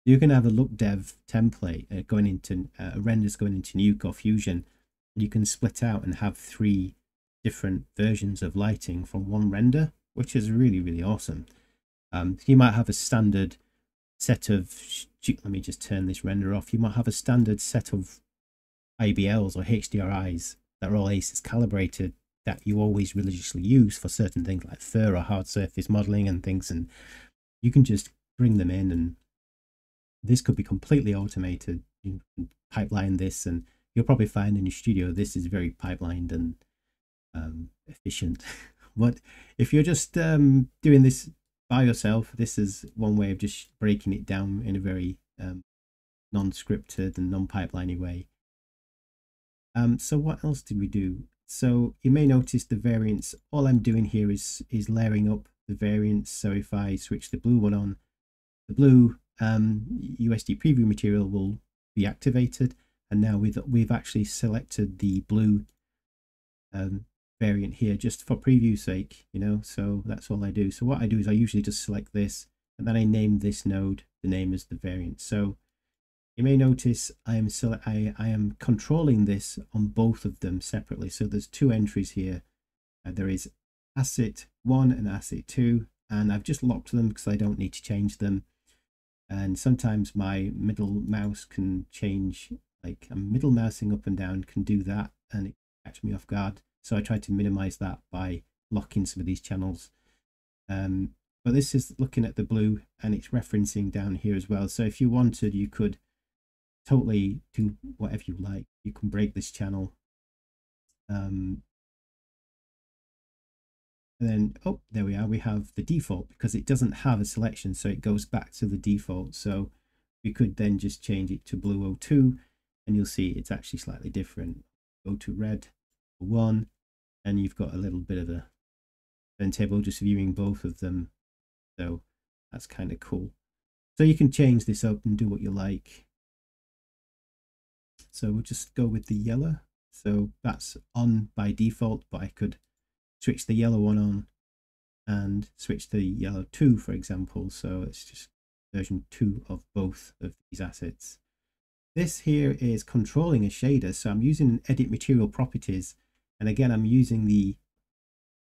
you can have a look dev template uh, going into uh, renders going into Nuke or Fusion, and you can split out and have three different versions of lighting from one render, which is really, really awesome. Um, you might have a standard set of, let me just turn this render off. You might have a standard set of I B Ls or H D R Is that are all ACES calibrated, that you always religiously use for certain things like fur or hard surface modeling and things, and you can just bring them in, and this could be completely automated. You can pipeline this, and you'll probably find in your studio this is very pipelined and um, efficient. But if you're just um, doing this by yourself, this is one way of just breaking it down in a very um, non-scripted and non-pipeliney way. Um, so what else did we do? So you may notice the variance. All I'm doing here is is layering up the variance. So if I switch the blue one on, the blue um, U S D preview material will be activated. And now we've, we've actually selected the blue um, variant here just for preview sake, you know, so that's all I do. So what I do is I usually just select this, and then I name this node, the name is the variant. So You may notice I am so I, I am controlling this on both of them separately. So there's two entries here. Uh, there is asset one and asset two, and I've just locked them because I don't need to change them. And sometimes my middle mouse can change, like I'm middle mousing up and down can do that, and it catch me off guard. So I try to minimize that by locking some of these channels. Um, but this is looking at the blue, and it's referencing down here as well. So if you wanted, you could totally do whatever you like. You can break this channel. Um, and then, oh, there we are. We have the default because it doesn't have a selection, so it goes back to the default. So we could then just change it to blue oh two, and you'll see it's actually slightly different. Go to red one, and you've got a little bit of a turntable just viewing both of them. So that's kind of cool. So you can change this up and do what you like. So we'll just go with the yellow. So that's on by default, but I could switch the yellow one on and switch the yellow two, for example. So it's just version two of both of these assets. This here is controlling a shader. So I'm using edit material properties. And again, I'm using the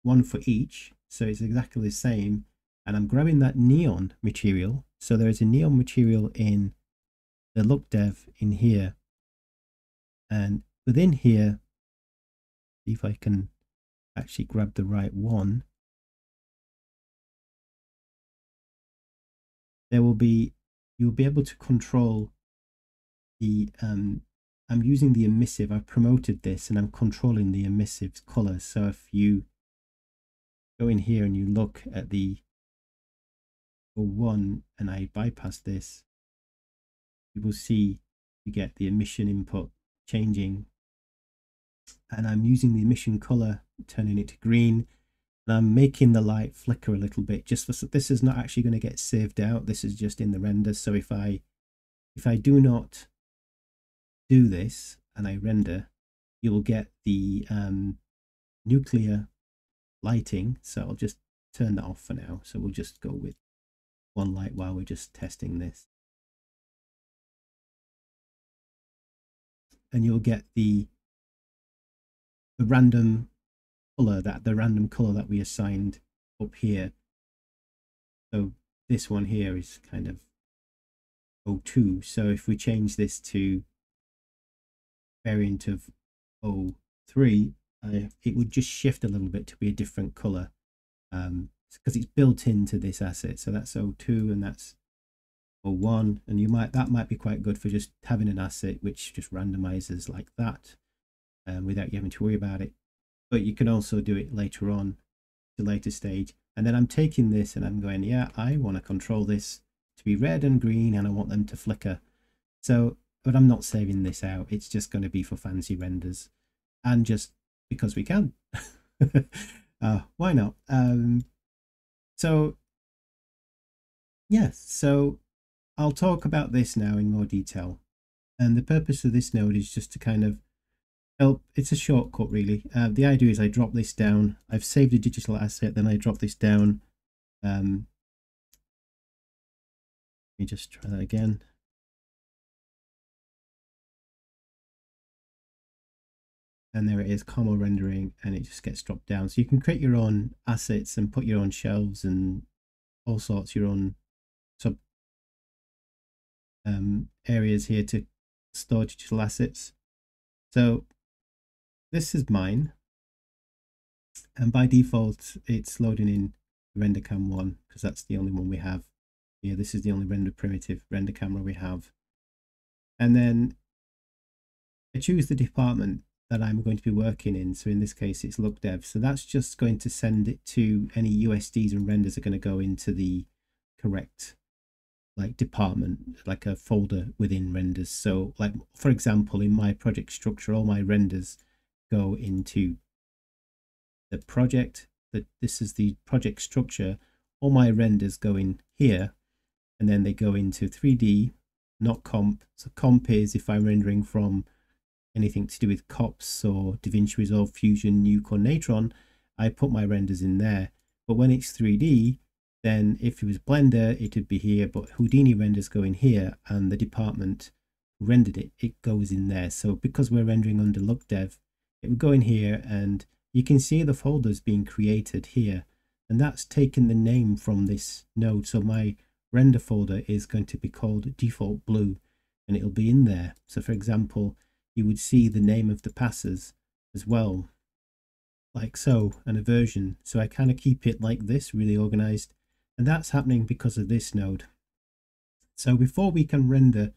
one for each. So it's exactly the same. And I'm grabbing that neon material. So there is a neon material in the look dev in here. And within here, see if I can actually grab the right one. There will be, you'll be able to control the, um, I'm using the emissive. I've promoted this and I'm controlling the emissive's color. So if you go in here and you look at the one and I bypass this, you will see you get the emission input changing, and I'm using the emission color, turning it to green, and I'm making the light flicker a little bit. Just for, this is not actually going to get saved out. This is just in the render. So if I if I do not do this and I render, you will get the um, nuclear lighting. So I'll just turn that off for now. So we'll just go with one light while we're just testing this. And you'll get the the random color that the random color that we assigned up here. So this one here is kind of oh two. So if we change this to variant of oh three, uh, it would just shift a little bit to be a different color, um, because it's built into this asset. So that's oh two and that's oh one, and you might that might be quite good for just having an asset which just randomizes like that, um, without you having to worry about it. But you can also do it later on to later stage. And then I'm taking this and I'm going, yeah, I want to control this to be red and green, and I want them to flicker. So but I'm not saving this out. It's just going to be for fancy renders and just because we can. uh, why not? Um, so, yes. So I'll talk about this now in more detail. And the purpose of this node is just to kind of help. It's a shortcut, really. Uh, the idea is I drop this down. I've saved a digital asset. Then I drop this down. Um, let me just try that again. And there it is, Karma rendering, and it just gets dropped down. So you can create your own assets and put your own shelves and all sorts, your own sub um, areas here to store digital assets. So this is mine. And by default, it's loading in render cam one, because that's the only one we have here. This is the only render primitive render camera we have. And then I choose the department that I'm going to be working in. So in this case, it's look dev. So that's just going to send it to any U S Ds and renders are going to go into the correct like department, like a folder within renders. So like, for example, in my project structure, all my renders go into the project that this is the project structure. All my renders go in here, and then they go into three D, not comp. So comp is if I'm rendering from anything to do with COPS or DaVinci Resolve, Fusion, Nuke or Natron, I put my renders in there. But when it's three D, then if it was Blender, it would be here, but Houdini renders go in here, and the department rendered it, it goes in there. So because we're rendering under LookDev, it will go in here, and you can see the folders being created here, and that's taken the name from this node. So my render folder is going to be called default blue, and it'll be in there. So for example, you would see the name of the passes as well, like so, and a version. So I kind of keep it like this, really organized, and that's happening because of this node. So before we can render,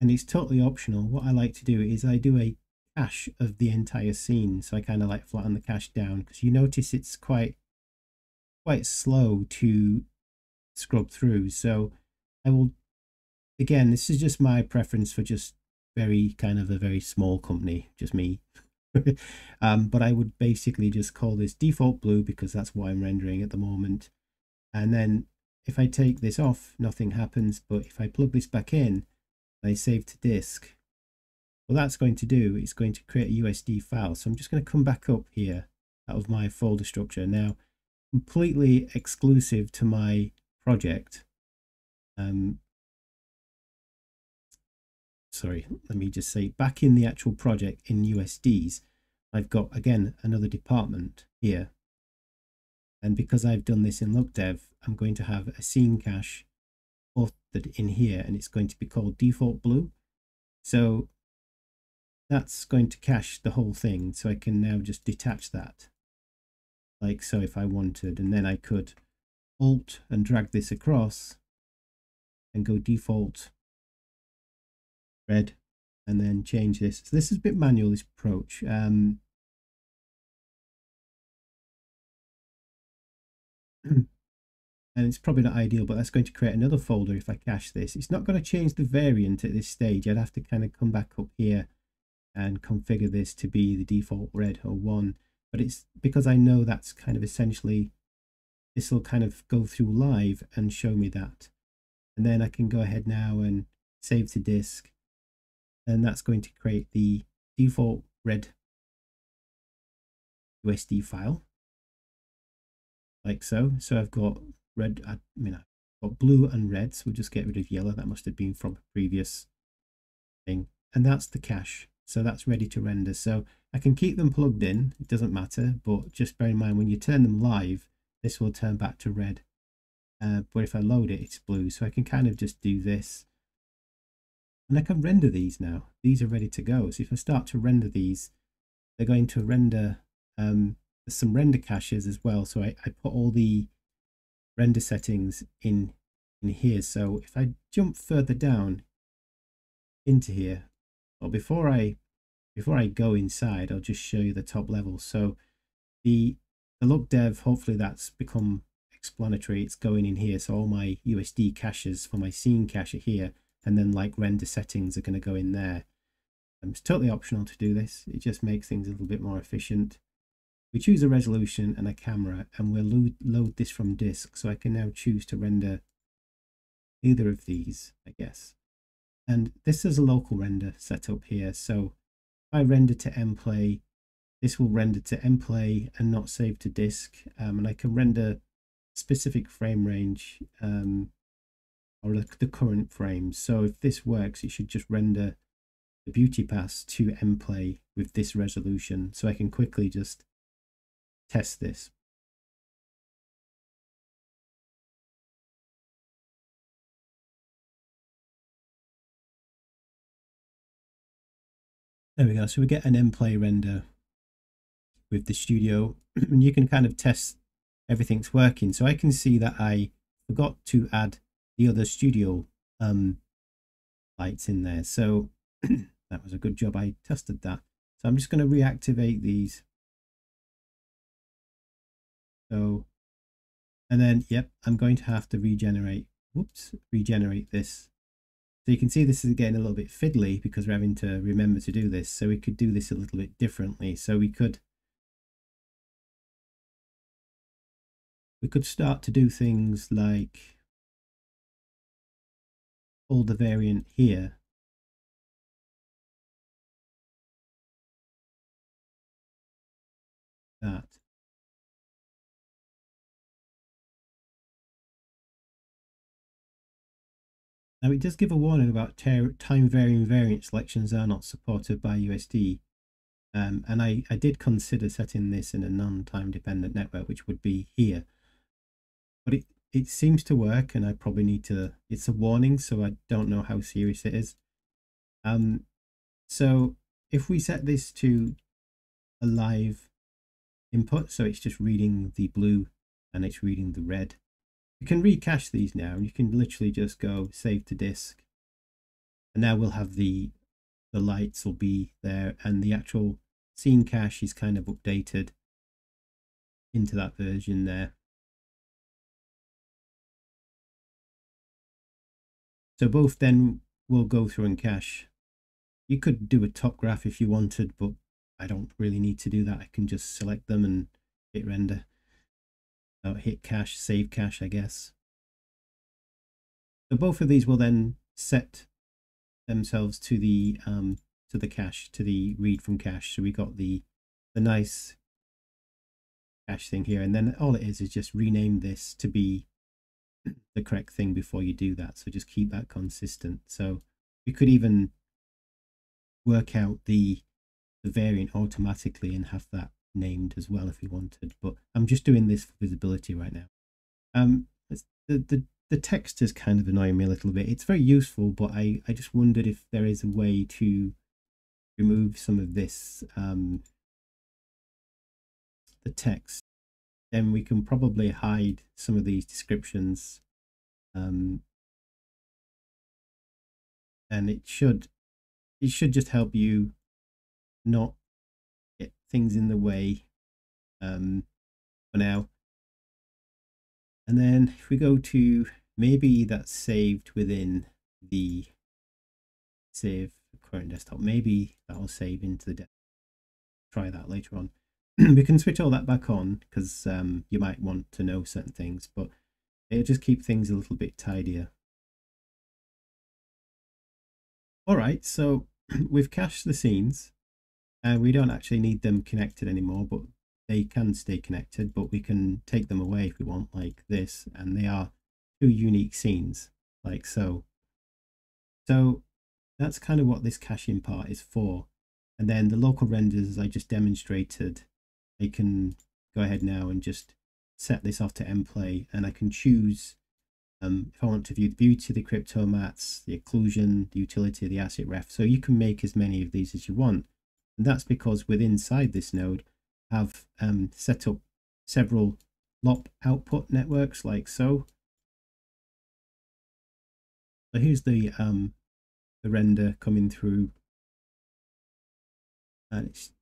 and it's totally optional, what I like to do is I do a cache of the entire scene. So I kind of like flatten the cache down, because you notice it's quite quite slow to scrub through. So I will, again, this is just my preference for just very kind of a very small company, just me. um, but I would basically just call this default blue, because that's what I'm rendering at the moment. And then if I take this off, nothing happens. But if I plug this back in, I save to disk, what that's going to do is going to create a U S D file. So I'm just going to come back up here out of my folder structure, now completely exclusive to my project. Um, sorry, let me just say back in the actual project in U S Ds, I've got again another department here. And because I've done this in LookDev, I'm going to have a scene cache authored in here, and it's going to be called default blue. So that's going to cache the whole thing. So I can now just detach that like so if I wanted, and then I could alt and drag this across and go default red, and then change this. So this is a bit manual, this approach. Um, and it's probably not ideal, but that's going to create another folder if I cache this. It's not going to change the variant at this stage. I'd have to kind of come back up here and configure this to be the default red or one, but it's because I know that's kind of essentially, this will kind of go through live and show me that. And then I can go ahead now and save to disk, and that's going to create the default red U S D file like so. So I've got red, I mean I've got blue and red, so we'll just get rid of yellow. That must have been from a previous thing, and that's the cache. So that's ready to render. So I can keep them plugged in, it doesn't matter, but just bear in mind when you turn them live, this will turn back to red. Uh, but if I load it, it's blue. So I can kind of just do this, and I can render these now. These are ready to go. So if I start to render these, they're going to render um, some render caches as well. So I, I put all the render settings in, in here. So if I jump further down into here, or before I before I go inside, I'll just show you the top level. So the, the LookDev, hopefully that's become explanatory. It's going in here. So all my U S D caches for my scene cache are here, and then like render settings are going to go in there. Um, it's totally optional to do this. It just makes things a little bit more efficient. We choose a resolution and a camera, and we'll load, load this from disk. So I can now choose to render either of these, I guess. And this is a local render setup here. So if I render to MPlay, this will render to MPlay and not save to disk. Um, and I can render specific frame range, um, or the current frame. So if this works, it should just render the beauty pass to MPlay with this resolution. So I can quickly just test this. There we go. So we get an MPlay render with the studio, and you can kind of test everything's working. So I can see that I forgot to add the other studio um, lights in there. So that was a good job. I tested that. So I'm just going to reactivate these. So, and then, yep, I'm going to have to regenerate, whoops, regenerate this. So you can see this is getting a little bit fiddly because we're having to remember to do this. So we could do this a little bit differently. So we could, we could start to do things like, hold the variant here, that, Now it does give a warning about time varying variant selections are not supported by U S D. Um, and I, I did consider setting this in a non-time dependent network, which would be here. But it, it seems to work, and I probably need to, it's a warning, so I don't know how serious it is. Um, so if we set this to a live input, so it's just reading the blue and it's reading the red. You can recache these now, and you can literally just go save to disk. And now we'll have the, the lights will be there, and the actual scene cache is kind of updated into that version there. So both then will go through and cache. You could do a top graph if you wanted, but I don't really need to do that. I can just select them and hit render. So hit cache, save cache, I guess. So both of these will then set themselves to the um, to the cache, to the read from cache. So we got the the nice cache thing here, and then all it is is just rename this to be the correct thing before you do that. So just keep that consistent. So you could even work out the the variant automatically and have that named as well if you wanted, but I'm just doing this for visibility right now. Um, it's, the, the the text is kind of annoying me a little bit. It's very useful, but I I just wondered if there is a way to remove some of this um the text. Then we can probably hide some of these descriptions, um, and it should it should just help you not get things in the way um, for now. And then if we go to, maybe that's saved within the save current desktop, maybe that'll save into the desktop. Try that later on. We can switch all that back on, because um, you might want to know certain things, but it'll just keep things a little bit tidier. All right, so we've cached the scenes. Uh, we don't actually need them connected anymore, but they can stay connected, but we can take them away if we want, like this, and they are two unique scenes, like so. So that's kind of what this caching part is for. And then the local renders, as I just demonstrated, I can go ahead now and just set this off to MPlay, and I can choose um, if I want to view the beauty, the crypto mats, the occlusion, the utility, the asset ref. So you can make as many of these as you want. And that's because within inside this node, I've um, set up several L O P output networks, like so. So here's the um, the render coming through, and it's,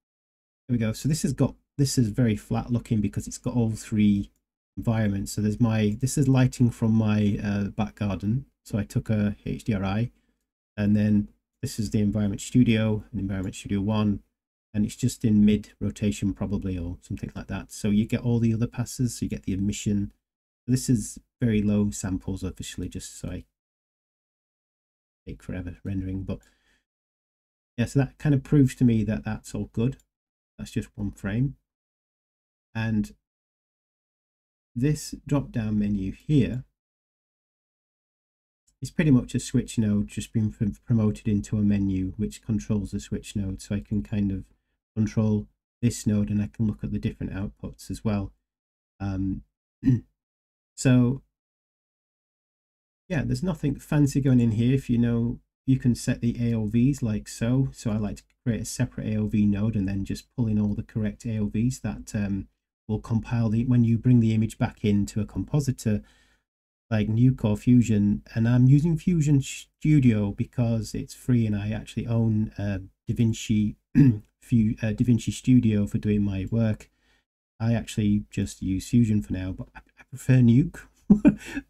there we go. So this has got, this is very flat looking because it's got all three environments. So there's my, this is lighting from my uh, back garden. So I took a H D R I, and then this is the environment studio and environment studio one, and it's just in mid rotation probably, or something like that. So you get all the other passes. So you get the emission. This is very low samples officially, just so I take forever rendering. But yeah, so that kind of proves to me that that's all good. That's just one frame. And this drop down menu here, it's pretty much a switch node just being promoted into a menu which controls the switch node. So I can kind of control this node, and I can look at the different outputs as well. Um, so yeah, there's nothing fancy going in here. If you know, you can set the A O Vs like so. So I like to create a separate A O V node and then just pull in all the correct A O Vs that um, will compile the, when you bring the image back into a compositor, like Nuke or Fusion, and I'm using Fusion Studio because it's free, and I actually own uh, DaVinci uh, DaVinci Studio for doing my work. I actually just use Fusion for now, but I prefer Nuke.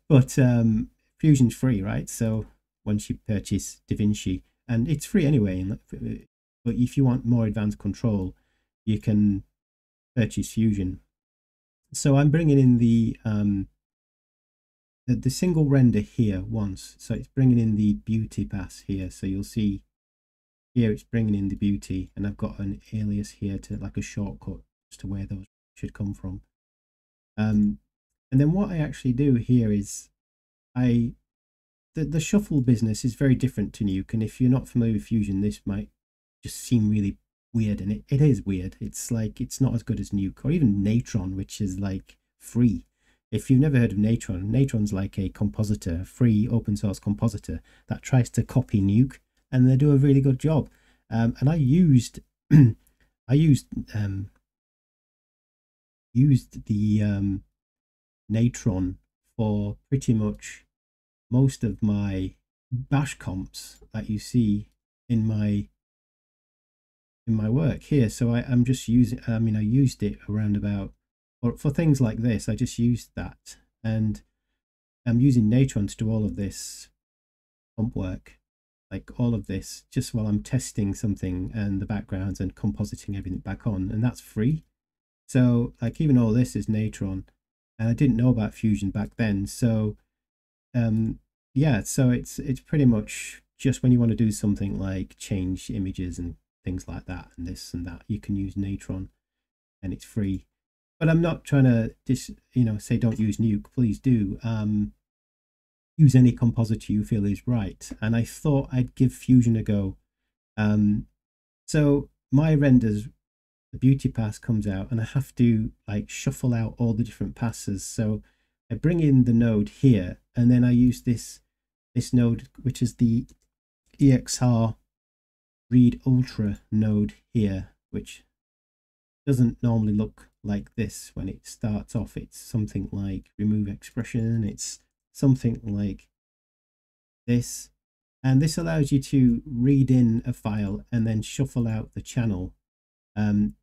But um, Fusion's free, right? So once you purchase DaVinci, and it's free anyway, but if you want more advanced control, you can purchase Fusion. So I'm bringing in the um, The, the single render here once, so it's bringing in the beauty pass here. So you'll see here it's bringing in the beauty, and I've got an alias here to, like a shortcut as to where those should come from. Um, and then what I actually do here is I the, the shuffle business is very different to Nuke, and if you're not familiar with Fusion, this might just seem really weird, and it, it is weird. It's like, it's not as good as Nuke, or even Natron, which is like free. If you've never heard of Natron, Natron's like a compositor, a free open source compositor that tries to copy Nuke, and they do a really good job. Um, and I used, I used, um, used the um, Natron for pretty much most of my bash comps that you see in my in my work here. So I, I'm just using, I mean, I used it around about, or for things like this, I just used that, and I'm using Natron to do all of this comp work, like all of this, just while I'm testing something and the backgrounds and compositing everything back on, and that's free. So like even all this is Natron, and I didn't know about Fusion back then. So um, yeah, so it's it's pretty much just when you want to do something like change images and things like that, and this and that, you can use Natron, and it's free. But I'm not trying to dis, you know, say don't use Nuke. Please do. Um, use any compositor you feel is right. And I thought I'd give Fusion a go. Um, so my renders, the beauty pass comes out, and I have to like shuffle out all the different passes. So I bring in the node here, and then I use this this node, which is the E X R Read Ultra node here, which doesn't normally look like this when it starts off. It's something like remove expression, it's something like this, and this allows you to read in a file and then shuffle out the channel. Um,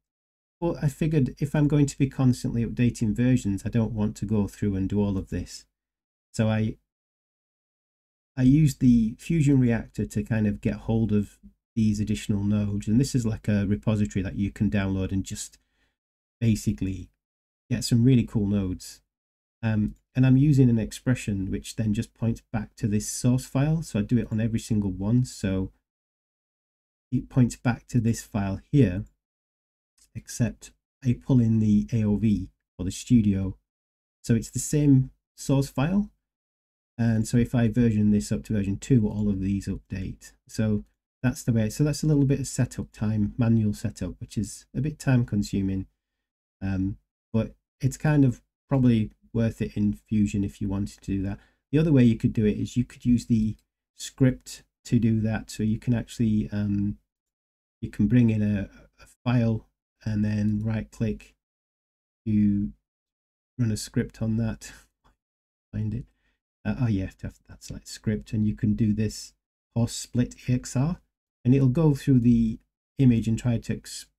well, I figured if I'm going to be constantly updating versions, I don't want to go through and do all of this, so I I used the Fusion Reactor to kind of get hold of these additional nodes, and this is like a repository that you can download and just basically get some really cool nodes. Um, and I'm using an expression which then just points back to this source file, so I do it on every single one, so it points back to this file here, except I pull in the A O V or the studio, so it's the same source file, and so if I version this up to version two, all of these update. So that's the way. So that's a little bit of setup time, manual setup, which is a bit time consuming. Um, but it's kind of probably worth it in Fusion if you wanted to do that. The other way you could do it is you could use the script to do that. So you can actually, um, you can bring in a, a file and then right click to run a script on that. Find it. Uh, oh yeah, that's like script, and you can do this horse split E X R, and it'll go through the image and try to explain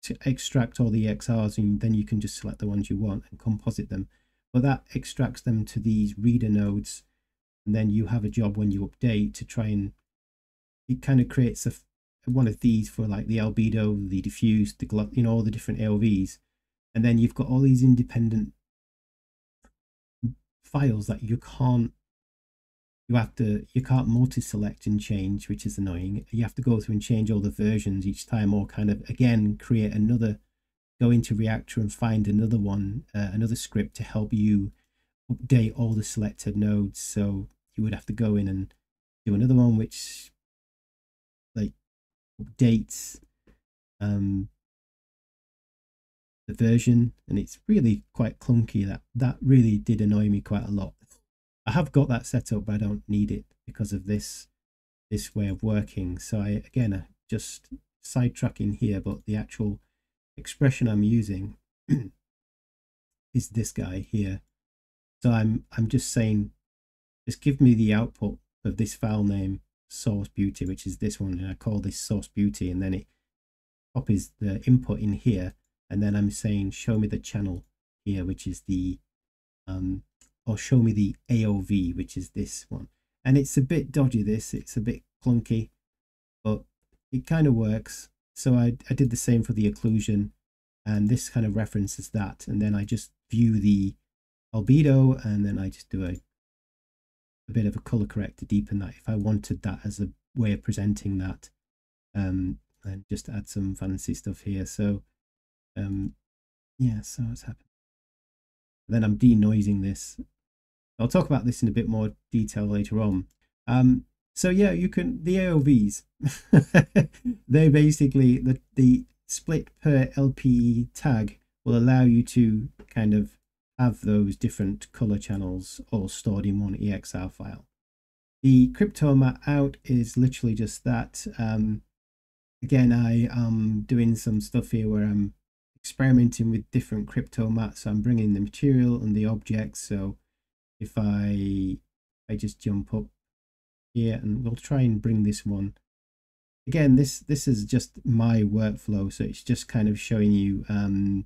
to extract all the E X Rs, and then you can just select the ones you want and composite them, but that extracts them to these reader nodes, and then you have a job when you update to try and, it kind of creates a one of these for like the albedo, the diffuse, the glut, you know, all the different A O Vs, and then you've got all these independent files that you can't you have to you can't multi-select and change, which is annoying. You have to go through and change all the versions each time, or kind of again create another, go into Reactor and find another one, uh, another script to help you update all the selected nodes. So you would have to go in and do another one which like updates um the version, and it's really quite clunky. That that really did annoy me quite a lot. I have got that set up, but I don't need it because of this this way of working. So I, again, I just sidetracking here, but the actual expression I'm using is this guy here. So I'm I'm just saying, just give me the output of this file name source beauty, which is this one, and I call this source beauty, and then it copies the input in here, and then I'm saying show me the channel here, which is the um or show me the A O V, which is this one. And it's a bit dodgy, this, it's a bit clunky, but it kind of works. So I, I did the same for the occlusion, and this kind of references that, and then I just view the albedo, and then I just do a, a bit of a color correct to deepen that if I wanted that as a way of presenting that, um, and just add some fancy stuff here. So um, yeah, so it's happened. Then I'm denoising this. I'll talk about this in a bit more detail later on, Um, so yeah, you can, the A O Vs, they basically, the, the split per L P E tag will allow you to kind of have those different color channels all stored in one E X R file. The crypto map out is literally just that. Um, again, I am doing some stuff here where I'm experimenting with different crypto mats. So I'm bringing the material and the objects. So if I, I just jump up here, and we'll try and bring this one. Again, this, this is just my workflow. So it's just kind of showing you, um,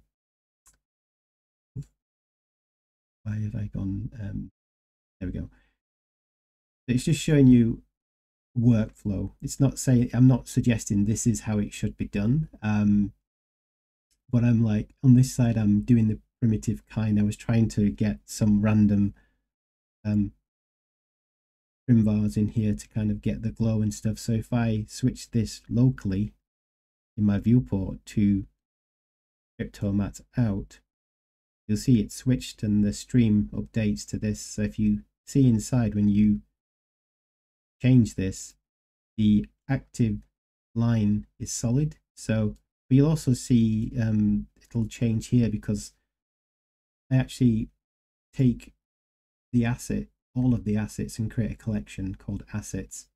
why have I gone, um, there we go. It's just showing you workflow. It's not saying, I'm not suggesting this is how it should be done. Um, but I'm like, on this side, I'm doing the primitive kind. I was trying to get some random, um, trim vars in here to kind of get the glow and stuff. So if I switch this locally in my viewport to crypto mat out, you'll see it switched and the stream updates to this. So if you see inside, when you change this, the active line is solid. So but you'll also see um, it'll change here because I actually take the asset, all of the assets, and create a collection called assets.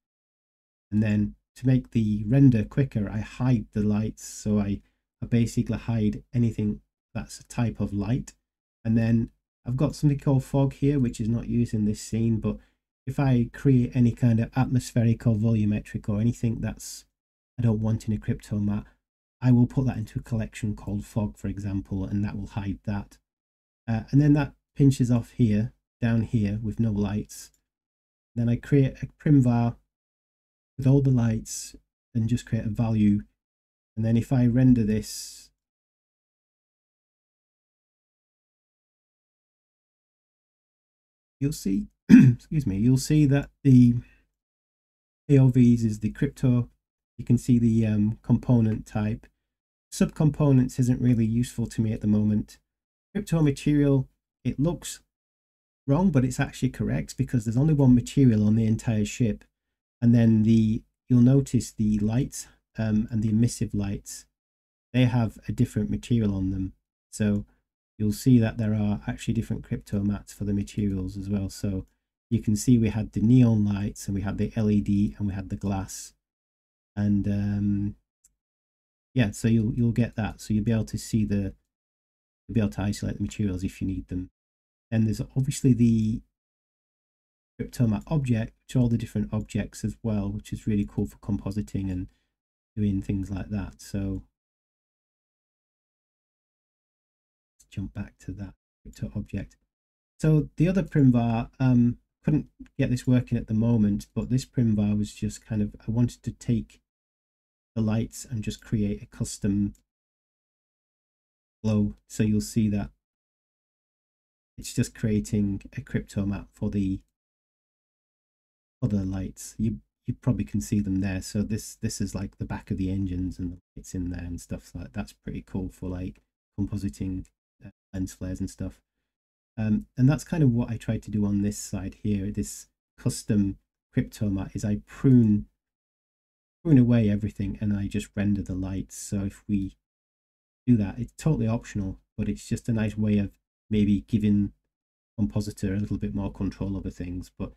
And then to make the render quicker, I hide the lights. So I, I basically hide anything that's a type of light. And then I've got something called fog here, which is not used in this scene, but if I create any kind of atmospheric or volumetric or anything that's I don't want in a crypto mat, I will put that into a collection called fog, for example, and that will hide that. Uh, and then that pinches off here, down here with no lights. Then I create a primvar with all the lights and just create a value. And then if I render this, you'll see, excuse me, you'll see that the A O Vs is the crypto. You can see the um, component type. Subcomponents isn't really useful to me at the moment. Crypto material, it looks wrong, but it's actually correct because there's only one material on the entire ship. And then the, you'll notice the lights um, and the emissive lights, they have a different material on them. So you'll see that there are actually different crypto mats for the materials as well. So you can see we had the neon lights and we had the L E D and we had the glass. And um, yeah, so you'll, you'll get that. So you'll be able to see the, you'll be able to isolate the materials if you need them. And there's obviously the crypto mat object, which are all the different objects as well, which is really cool for compositing and doing things like that. So jump back to that crypto object. So the other primvar, um, couldn't get this working at the moment, but this primvar was just kind of, I wanted to take the lights and just create a custom glow. So you'll see that it's just creating a crypto map for the other lights. You you probably can see them there. So this this is like the back of the engines and the lights in there and stuff like that. That's pretty cool for like compositing lens flares and stuff. Um, and that's kind of what I tried to do on this side here. This custom crypto mat is I prune, prune away everything and I just render the lights. So if we do that, it's totally optional, but it's just a nice way of maybe giving compositor a little bit more control over things. But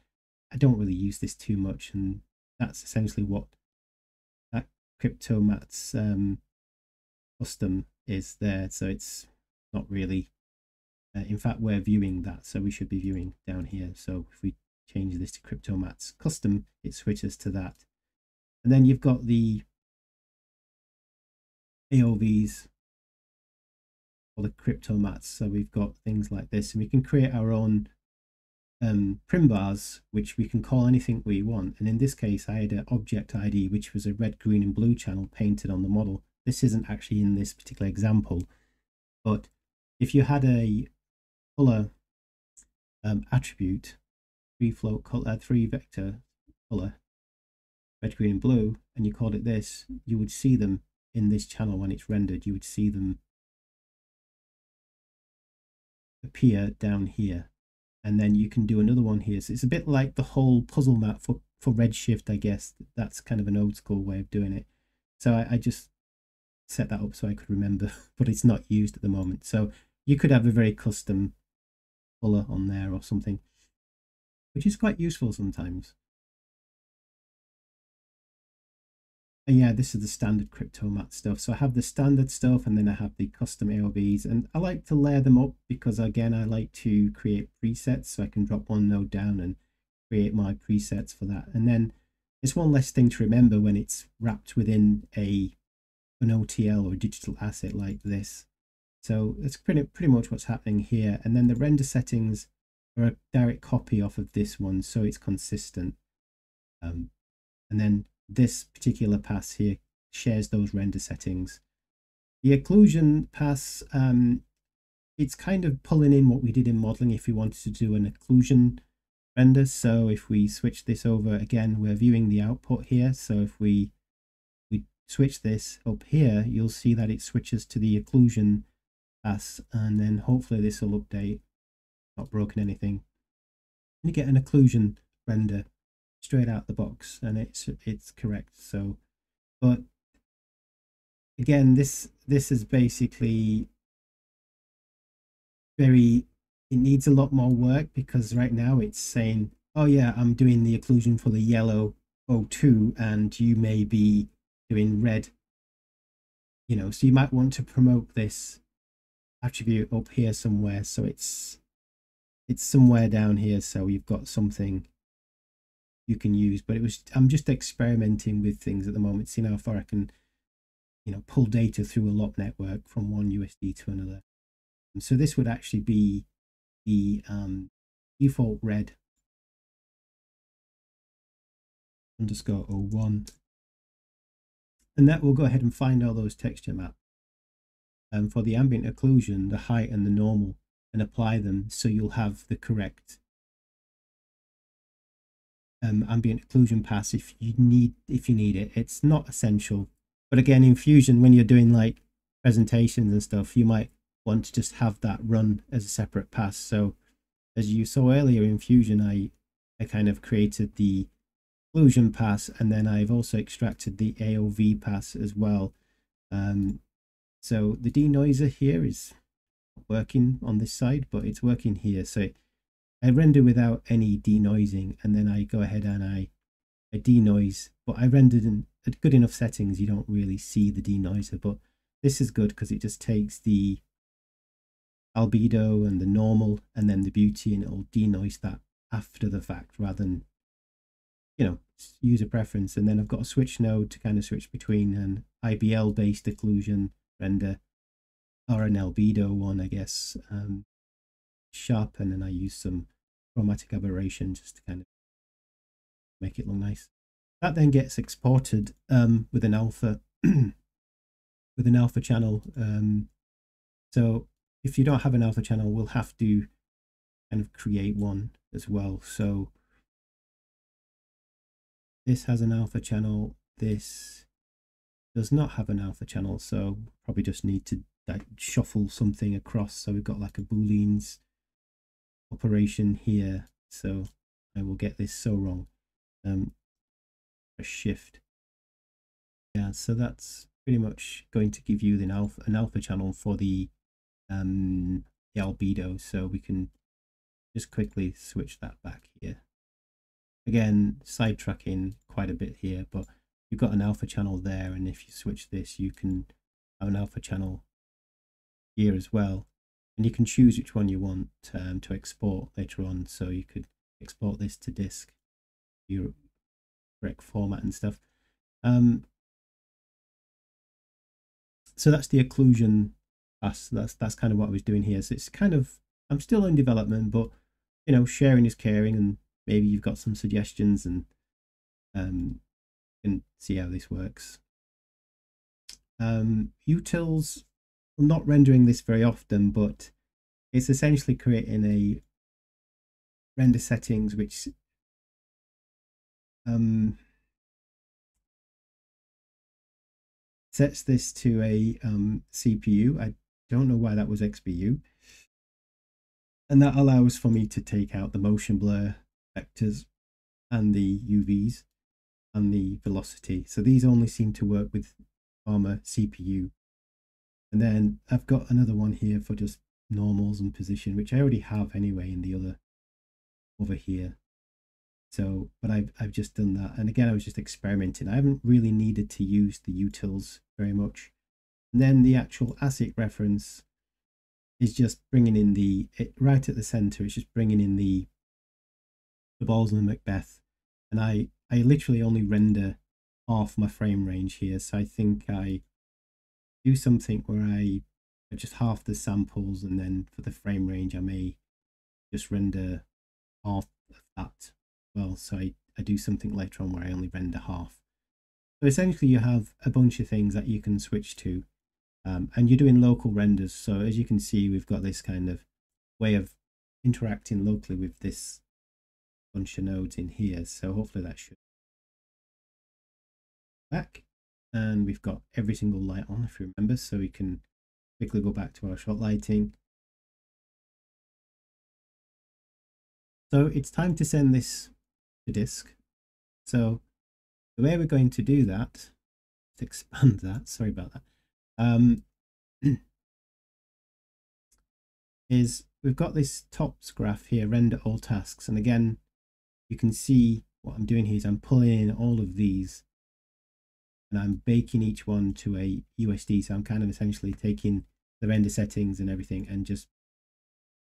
I don't really use this too much, and that's essentially what that crypto mat's um, custom is there. So it's not really, uh, in fact, we're viewing that, so we should be viewing down here. So if we change this to crypto mats custom, it switches to that. And then you've got the A O Vs or the crypto mats. So we've got things like this, and we can create our own um, primvars, which we can call anything we want. And in this case, I had an object I D, which was a red, green and blue channel painted on the model. This isn't actually in this particular example, but if you had a color um, attribute, three float color, three vector color, red, green, and blue, and you called it this, you would see them in this channel when it's rendered. You would see them appear down here, and then you can do another one here. So it's a bit like the whole puzzle map for for Redshift, I guess that's kind of an old school way of doing it. So I, I just set that up so I could remember, but it's not used at the moment. So you could have a very custom color on there or something, which is quite useful sometimes. And yeah, this is the standard CryptoMat stuff. So I have the standard stuff and then I have the custom A O Vs, and I like to layer them up because, again, I like to create presets, so I can drop one node down and create my presets for that. And then it's one less thing to remember when it's wrapped within a an O T L or a digital asset like this. So that's pretty, pretty much what's happening here. And then the render settings are a direct copy off of this one, so it's consistent. Um, and then this particular pass here shares those render settings. The occlusion pass, um, it's kind of pulling in what we did in modeling if we wanted to do an occlusion render. So if we switch this over, again, we're viewing the output here. So if we we switch this up here, you'll see that it switches to the occlusion pass, and then hopefully this will update, not broken anything. And you get an occlusion render straight out the box, and it's it's correct. So, but again, this this is basically very, it needs a lot more work, because right now it's saying, oh yeah, I'm doing the occlusion for the yellow O two, and you may be doing red, you know, so you might want to promote this attribute up here somewhere. So it's it's somewhere down here, so you've got something you can use. But it was, I'm just experimenting with things at the moment, seeing how far I can, you know, pull data through a LOP network from one U S D to another. And so this would actually be the um, default red underscore oh one, and that will go ahead and find all those texture maps, and um, for the ambient occlusion, the height and the normal, and apply them, so you'll have the correct Um, ambient occlusion pass if you need if you need it. It's not essential, but again, in Fusion, when you're doing like presentations and stuff, you might want to just have that run as a separate pass. So as you saw earlier in Fusion, I I kind of created the occlusion pass, and then I've also extracted the A O V pass as well. Um, so the denoiser here is working on this side, but it's working here, so it, I render without any denoising, and then I go ahead and I, I denoise, but I rendered in at good enough settings you don't really see the denoiser. But this is good because it just takes the albedo and the normal and then the beauty, and it'll denoise that after the fact rather than, you know, user preference. And then I've got a switch node to kind of switch between an I B L based occlusion render or an albedo one, I guess. Um, sharp, and then I use some chromatic aberration just to kind of make it look nice. That then gets exported um with an alpha with an alpha channel. Um so if you don't have an alpha channel, we'll have to kind of create one as well. So this has an alpha channel, this does not have an alpha channel, so probably just need to like shuffle something across. So we've got like a Booleans operation here, so I will get this so wrong. Um a shift, yeah, so that's pretty much going to give you an alpha an alpha channel for the um the albedo. So we can just quickly switch that back here. Again, sidetracking quite a bit here, but you've got an alpha channel there, and if you switch this, you can have an alpha channel here as well, and you can choose which one you want um, to export later on. So you could export this to disk, your correct format and stuff. Um, so that's the occlusion pass. That's that's kind of what I was doing here. So it's kind of, I'm still in development, but you know, sharing is caring, and maybe you've got some suggestions, and um, and see how this works. Um, utils. I'm not rendering this very often, but it's essentially creating a render settings which um, sets this to a um, C P U. I don't know why that was X P U, and that allows for me to take out the motion blur vectors and the U Vs and the velocity. So these only seem to work with Karma C P U. And then I've got another one here for just normals and position, which I already have anyway in the other over here. So, but I've, I've just done that. And again, I was just experimenting. I haven't really needed to use the utils very much. And then the actual ASIC reference is just bringing in the, it, right at the center, it's just bringing in the, the balls and the Macbeth. And I, I literally only render half my frame range here. So I think I do something where I just half the samples, and then for the frame range, I may just render half of that. Well, so I, I do something later on where I only render half. So essentially you have a bunch of things that you can switch to, um, and you're doing local renders. So as you can see, we've got this kind of way of interacting locally with this bunch of nodes in here. So hopefully that should back, and we've got every single light on, if you remember, so we can quickly go back to our shot lighting. So it's time to send this to disk. So the way we're going to do that, let's expand that, sorry about that, um, is we've got this TOPS graph here, render all tasks. And again, you can see what I'm doing here is I'm pulling in all of these and I'm baking each one to a U S D. So I'm kind of essentially taking the render settings and everything and just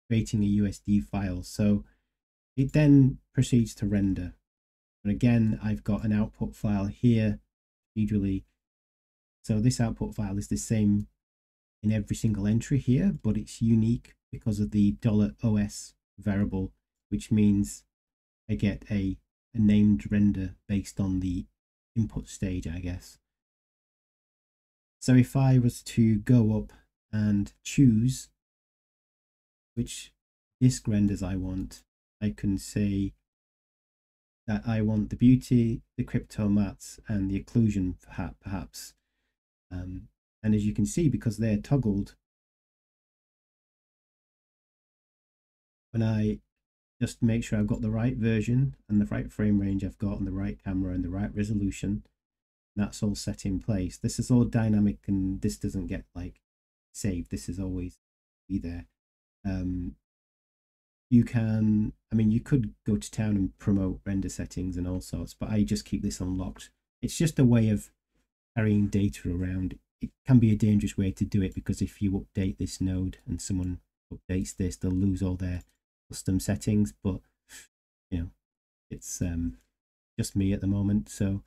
creating a U S D file. So it then proceeds to render. And again, I've got an output file here, usually. So this output file is the same in every single entry here, but it's unique because of the $OS variable, which means I get a, a named render based on the input stage, I guess. So if I was to go up and choose which disk renders I want, I can say that I want the beauty, the crypto mats, and the occlusion perhaps. Um, and as you can see, because they're toggled, when I just make sure I've got the right version and the right frame range I've got and the right camera and the right resolution, that's all set in place. This is all dynamic and this doesn't get like saved. This is always be there. Um, You can, I mean, you could go to town and promote render settings and all sorts, but I just keep this unlocked. It's just a way of carrying data around. It can be a dangerous way to do it, because if you update this node and someone updates this, they'll lose all their custom settings. But, you know, it's um, just me at the moment. So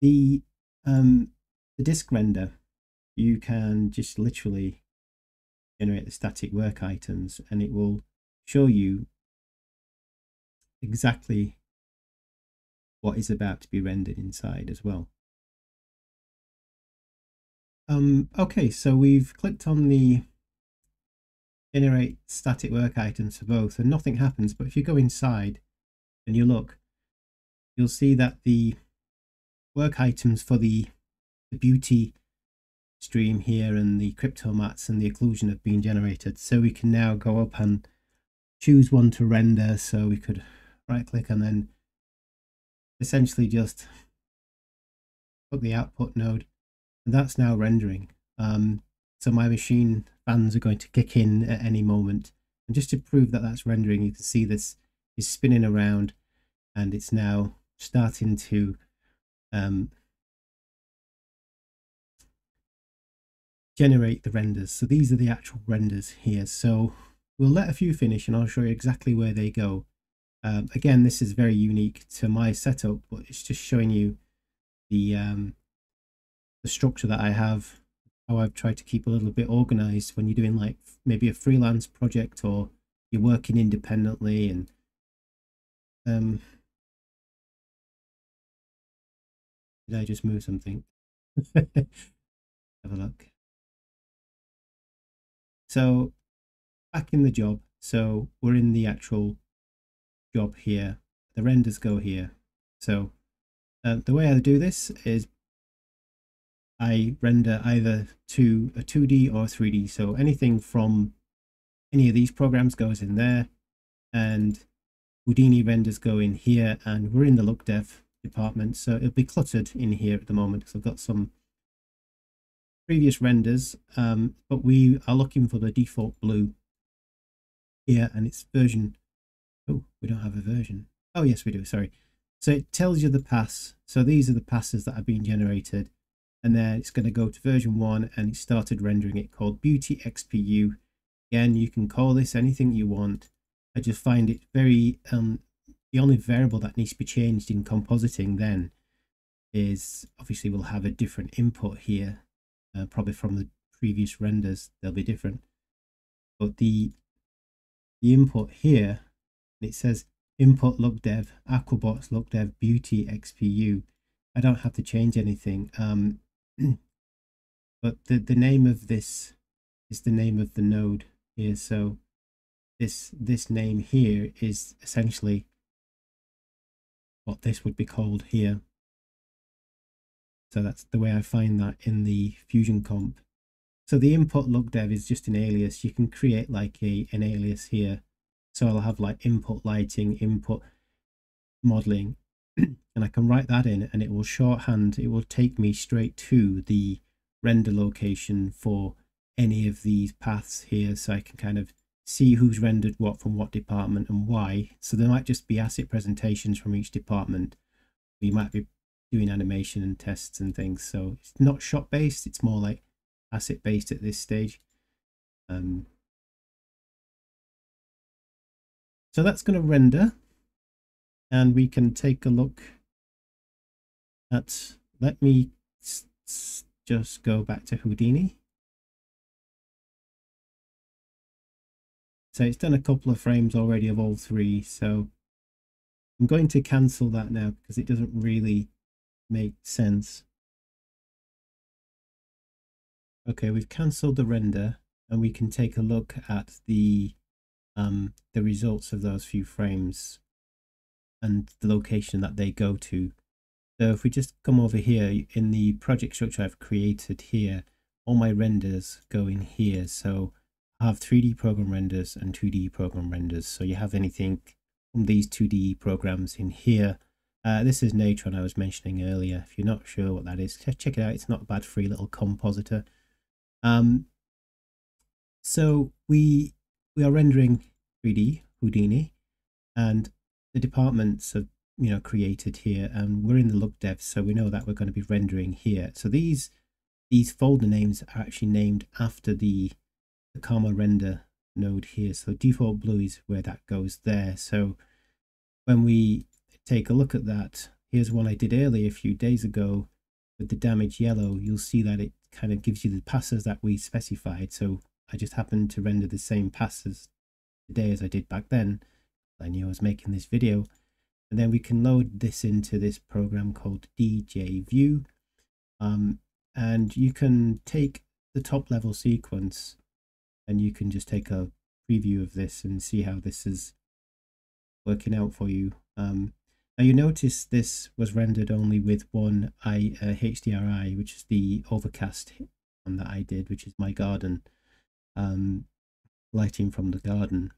the, um, the disk render, you can just literally generate the static work items and it will show you exactly what is about to be rendered inside as well. Um, okay, so we've clicked on the generate static work items for both and nothing happens, but if you go inside and you look, you'll see that the work items for the, the beauty stream here and the crypto mats and the occlusion have been generated. So we can now go up and choose one to render. So we could right click and then essentially just put the output node, and that's now rendering. Um, so my machine fans are going to kick in at any moment, and just to prove that that's rendering, you can see this is spinning around and it's now starting to um, generate the renders. So these are the actual renders here. So we'll let a few finish and I'll show you exactly where they go. Um, again, this is very unique to my setup, but it's just showing you the, um, the structure that I have, how I've tried to keep a little bit organized when you're doing like maybe a freelance project or you're working independently. And um, did I just move something? Have a look. So back in the job, so we're in the actual job here, the renders go here. So uh, the way I do this is I render either to a two D or three D. So anything from any of these programs goes in there and Houdini renders go in here, and we're in the look dev department, so it'll be cluttered in here at the moment because I've got some previous renders, um, but we are looking for the default blue here, and it's version, oh, we don't have a version, oh yes we do, sorry. So it tells you the pass, so these are the passes that have been generated, and then it's going to go to version one, and it started rendering it, called Beauty X P U. Again, you can call this anything you want. I just find it very, um, the only variable that needs to be changed in compositing then is, obviously we'll have a different input here. Uh, probably from the previous renders they'll be different, but the the input here, it says input look dev, Aquabot's look dev, beauty X P U. I don't have to change anything, um but the the name of this is the name of the node here, so this this name here is essentially what this would be called here. So that's the way I find that in the Fusion comp. So the input lug dev is just an alias. You can create like a, an alias here. So I'll have like input lighting, input modeling, and I can write that in and it will shorthand, it will take me straight to the render location for any of these paths here. So I can kind of see who's rendered what from what department and why. So there might just be asset presentations from each department. You might be doing animation and tests and things, so it's not shot based, it's more like asset based at this stage. Um, so that's going to render, and we can take a look at, let me just go back to Houdini. So it's done a couple of frames already of all three, so I'm going to cancel that now because it doesn't really make sense. Okay, we've cancelled the render, and we can take a look at the um the results of those few frames and the location that they go to. So if we just come over here in the project structure I've created here, all my renders go in here. So I have three D program renders and two D program renders, so you have anything from these two D programs in here. Uh, this is Natron I was mentioning earlier. If you're not sure what that is, check it out. It's not a bad free little compositor. Um, so we we are rendering three D Houdini, and the departments are you know created here, and we're in the look dev, so we know that we're going to be rendering here. So these these folder names are actually named after the the Karma render node here. So default blue is where that goes there. So when we take a look at that, here's one I did earlier a few days ago with the damage yellow, you'll see that it kind of gives you the passes that we specified. So I just happened to render the same passes today as I did back then. I knew I was making this video, and then we can load this into this program called D J View, um, and you can take the top level sequence and you can just take a preview of this and see how this is working out for you. Um, Now you notice this was rendered only with one I, uh, H D R I, which is the overcast one that I did, which is my garden, um, lighting from the garden.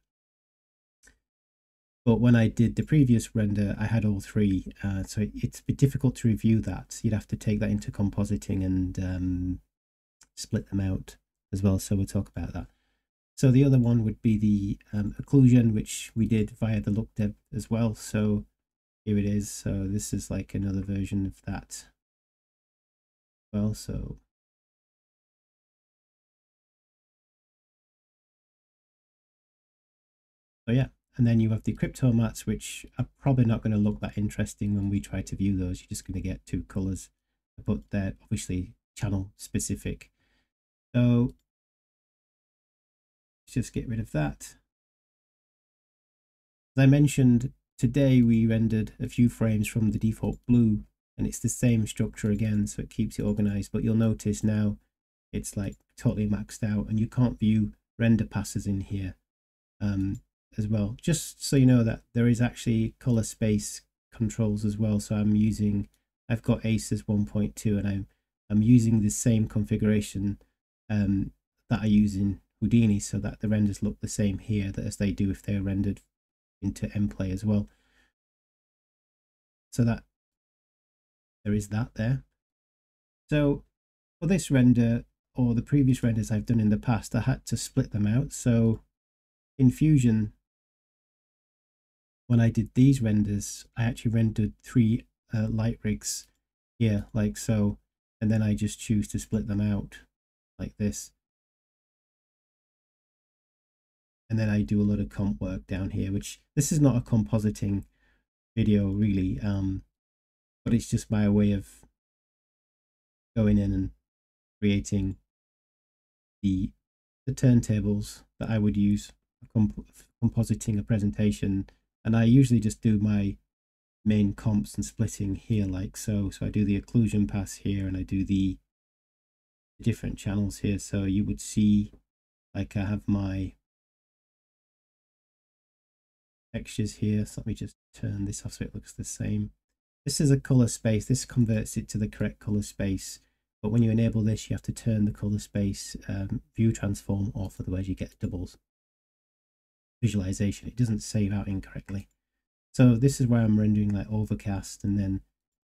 But when I did the previous render, I had all three, uh, so it, it's a bit difficult to review that. You'd have to take that into compositing and um, split them out as well, so we'll talk about that. So the other one would be the um, occlusion, which we did via the look dev as well. So here it is. So this is like another version of that. Well, so so yeah, and then you have the crypto mats, which are probably not going to look that interesting when we try to view those. You're just going to get two colors, but they're obviously channel specific. So let's just get rid of that. As I mentioned, today we rendered a few frames from the default blue, and it's the same structure again, so it keeps it organized. But you'll notice now it's like totally maxed out, and you can't view render passes in here um, as well. Just so you know that there is actually color space controls as well. So I'm using, I've got ACES one point two, and I'm I'm using the same configuration um, that I use in Houdini, so that the renders look the same here that as they do if they're rendered into MPlay as well. So that there is that there. So for this render, or the previous renders I've done in the past, I had to split them out. So in Fusion, when I did these renders, I actually rendered three uh, light rigs here, like so, and then I just choose to split them out like this. And then I do a lot of comp work down here, which this is not a compositing video really, um, but it's just my way of going in and creating the, the turntables that I would use for comp compositing a presentation. And I usually just do my main comps and splitting here like so. So I do the occlusion pass here and I do the different channels here. So you would see like I have my textures here. So let me just turn this off so it looks the same. This is a color space. This converts it to the correct color space. But when you enable this, you have to turn the color space um, view transform off, otherwise you get doubles visualization. It doesn't save out incorrectly. So this is where I'm rendering like overcast and then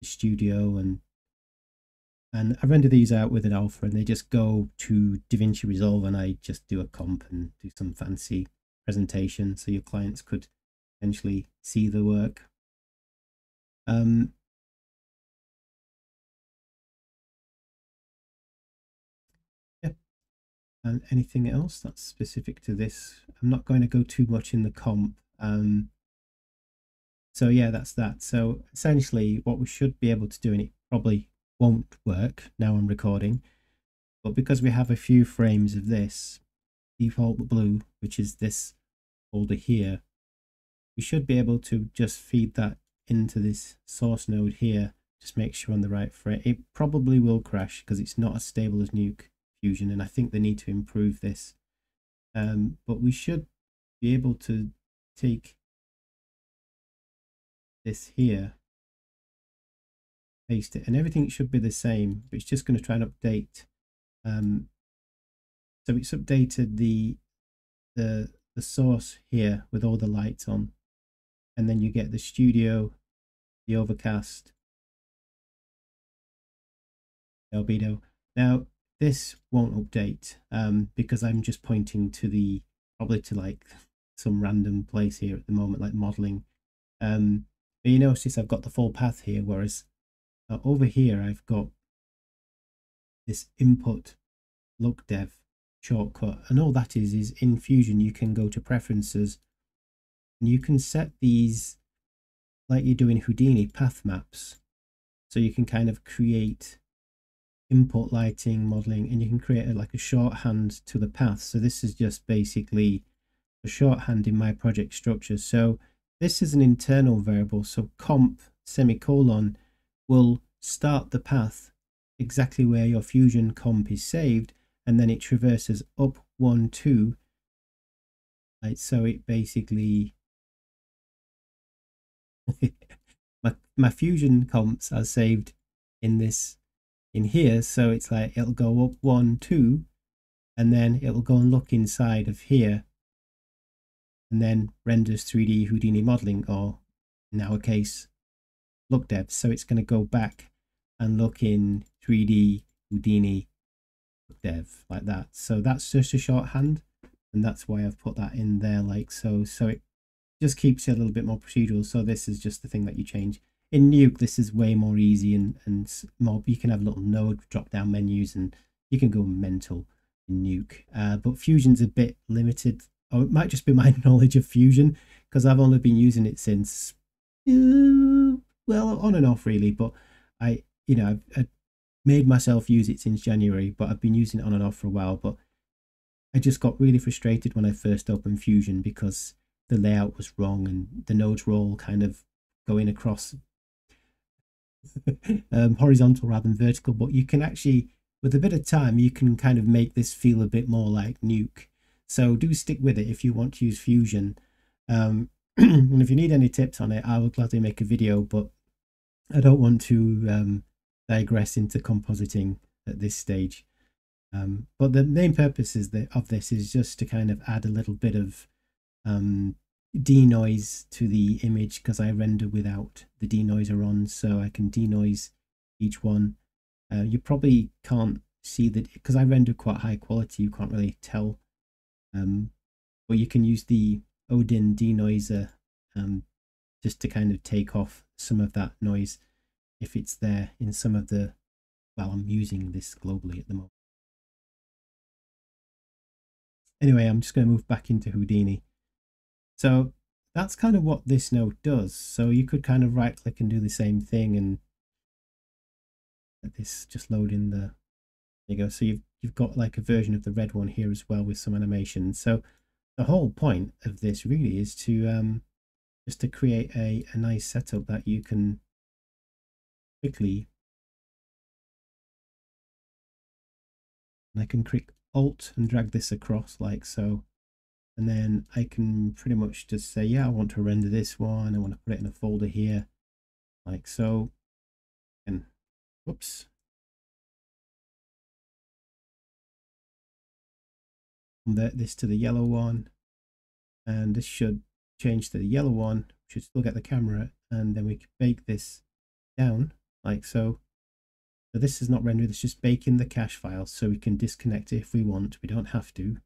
the studio, and and I render these out with an alpha and they just go to DaVinci Resolve and I just do a comp and do some fancy presentation so your clients could potentially see the work. Um, And anything else that's specific to this? I'm not going to go too much in the comp. Um, so yeah, that's that. So essentially what we should be able to do, and it probably won't work now I'm recording, but because we have a few frames of this default blue, which is this folder here, we should be able to just feed that into this source node here. Just make sure on the right frame. It probably will crash because it's not as stable as Nuke Fusion, and I think they need to improve this, um, but we should be able to take this here, paste it, and everything should be the same, but it's just going to try and update. Um, so it's updated the, the the source here with all the lights on, and then you get the studio, the overcast, the albedo. Now this won't update um, because I'm just pointing to the, probably to like some random place here at the moment, like modeling. Um, but you notice I've got the full path here, whereas uh, over here I've got this input look dev shortcut, and all that is is in Fusion you can go to preferences and you can set these like you do in Houdini path maps, so you can kind of create import lighting, modeling, and you can create a, like a shorthand to the path. So this is just basically a shorthand in my project structure. So this is an internal variable. So comp semicolon will start the path exactly where your Fusion comp is saved, and then it traverses up one, two. Right, so it basically, my, my Fusion comps are saved in this in here, so it's like it'll go up one, two, and then it'll go and look inside of here and then renders three D Houdini modeling, or in our case look dev. So it's going to go back and look in three D Houdini look dev like that. So that's just a shorthand, and that's why I've put that in there like so. So it just keeps it a little bit more procedural. So this is just the thing that you change. In Nuke, this is way more easy, and, and more, you can have little node drop-down menus and you can go mental in Nuke. Uh, but Fusion's a bit limited, or it might just be my knowledge of Fusion, because I've only been using it since, uh, well, on and off really, but I, you know, I, I made myself use it since January, but I've been using it on and off for a while. But I just got really frustrated when I first opened Fusion because the layout was wrong and the nodes were all kind of going across um, horizontal rather than vertical. But you can actually, with a bit of time, you can kind of make this feel a bit more like Nuke. So do stick with it if you want to use Fusion, um, and if you need any tips on it, I will gladly make a video, but I don't want to um, digress into compositing at this stage. Um, but the main purpose is that, of this is just to kind of add a little bit of um, denoise to the image because I render without the denoiser on, so I can denoise each one. Uh, you probably can't see that because I render quite high quality, you can't really tell, um, but you can use the O D I M denoiser um, just to kind of take off some of that noise if it's there in some of the, well, I'm using this globally at the moment. Anyway, I'm just going to move back into Houdini. So that's kind of what this node does. So you could kind of right click and do the same thing and let this just load in the, there you go. So you've, you've got like a version of the red one here as well with some animation. So the whole point of this really is to um, just to create a, a nice setup that you can quickly, and I can click Alt and drag this across like so, and then I can pretty much just say, yeah, I want to render this one, I want to put it in a folder here like so, and whoops, convert this to the yellow one, and this should change to the yellow one, should still get the camera, and then we can bake this down like so. So this is not rendering, it's just baking the cache file, so we can disconnect it if we want. We don't have to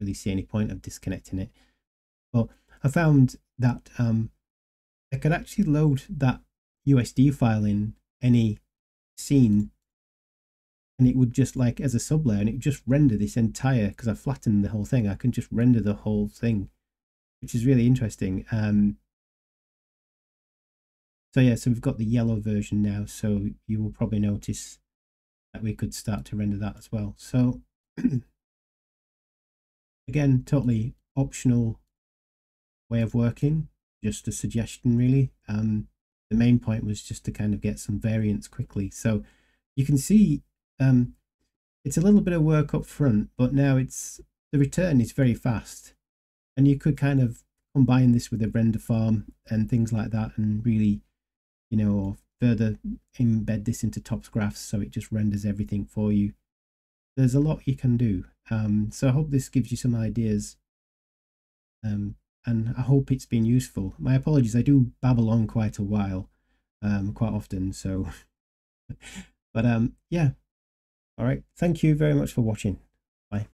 really see any point of disconnecting it. But I found that um, I could actually load that U S D file in any scene, and it would just like as a sub layer, and it would just render this entire, because I flattened the whole thing, I can just render the whole thing, which is really interesting. Um, So yeah, so we've got the yellow version now, so you will probably notice that we could start to render that as well. So again, totally optional way of working, just a suggestion really. Um, the main point was just to kind of get some variance quickly. So you can see um, it's a little bit of work up front, but now it's, the return is very fast, and you could kind of combine this with a render farm and things like that, and really, you know, or further embed this into TOPS graphs so it just renders everything for you. There's a lot you can do. Um, so I hope this gives you some ideas, um, and I hope it's been useful. My apologies, I do babble on quite a while, um, quite often, so but um, yeah, all right, thank you very much for watching.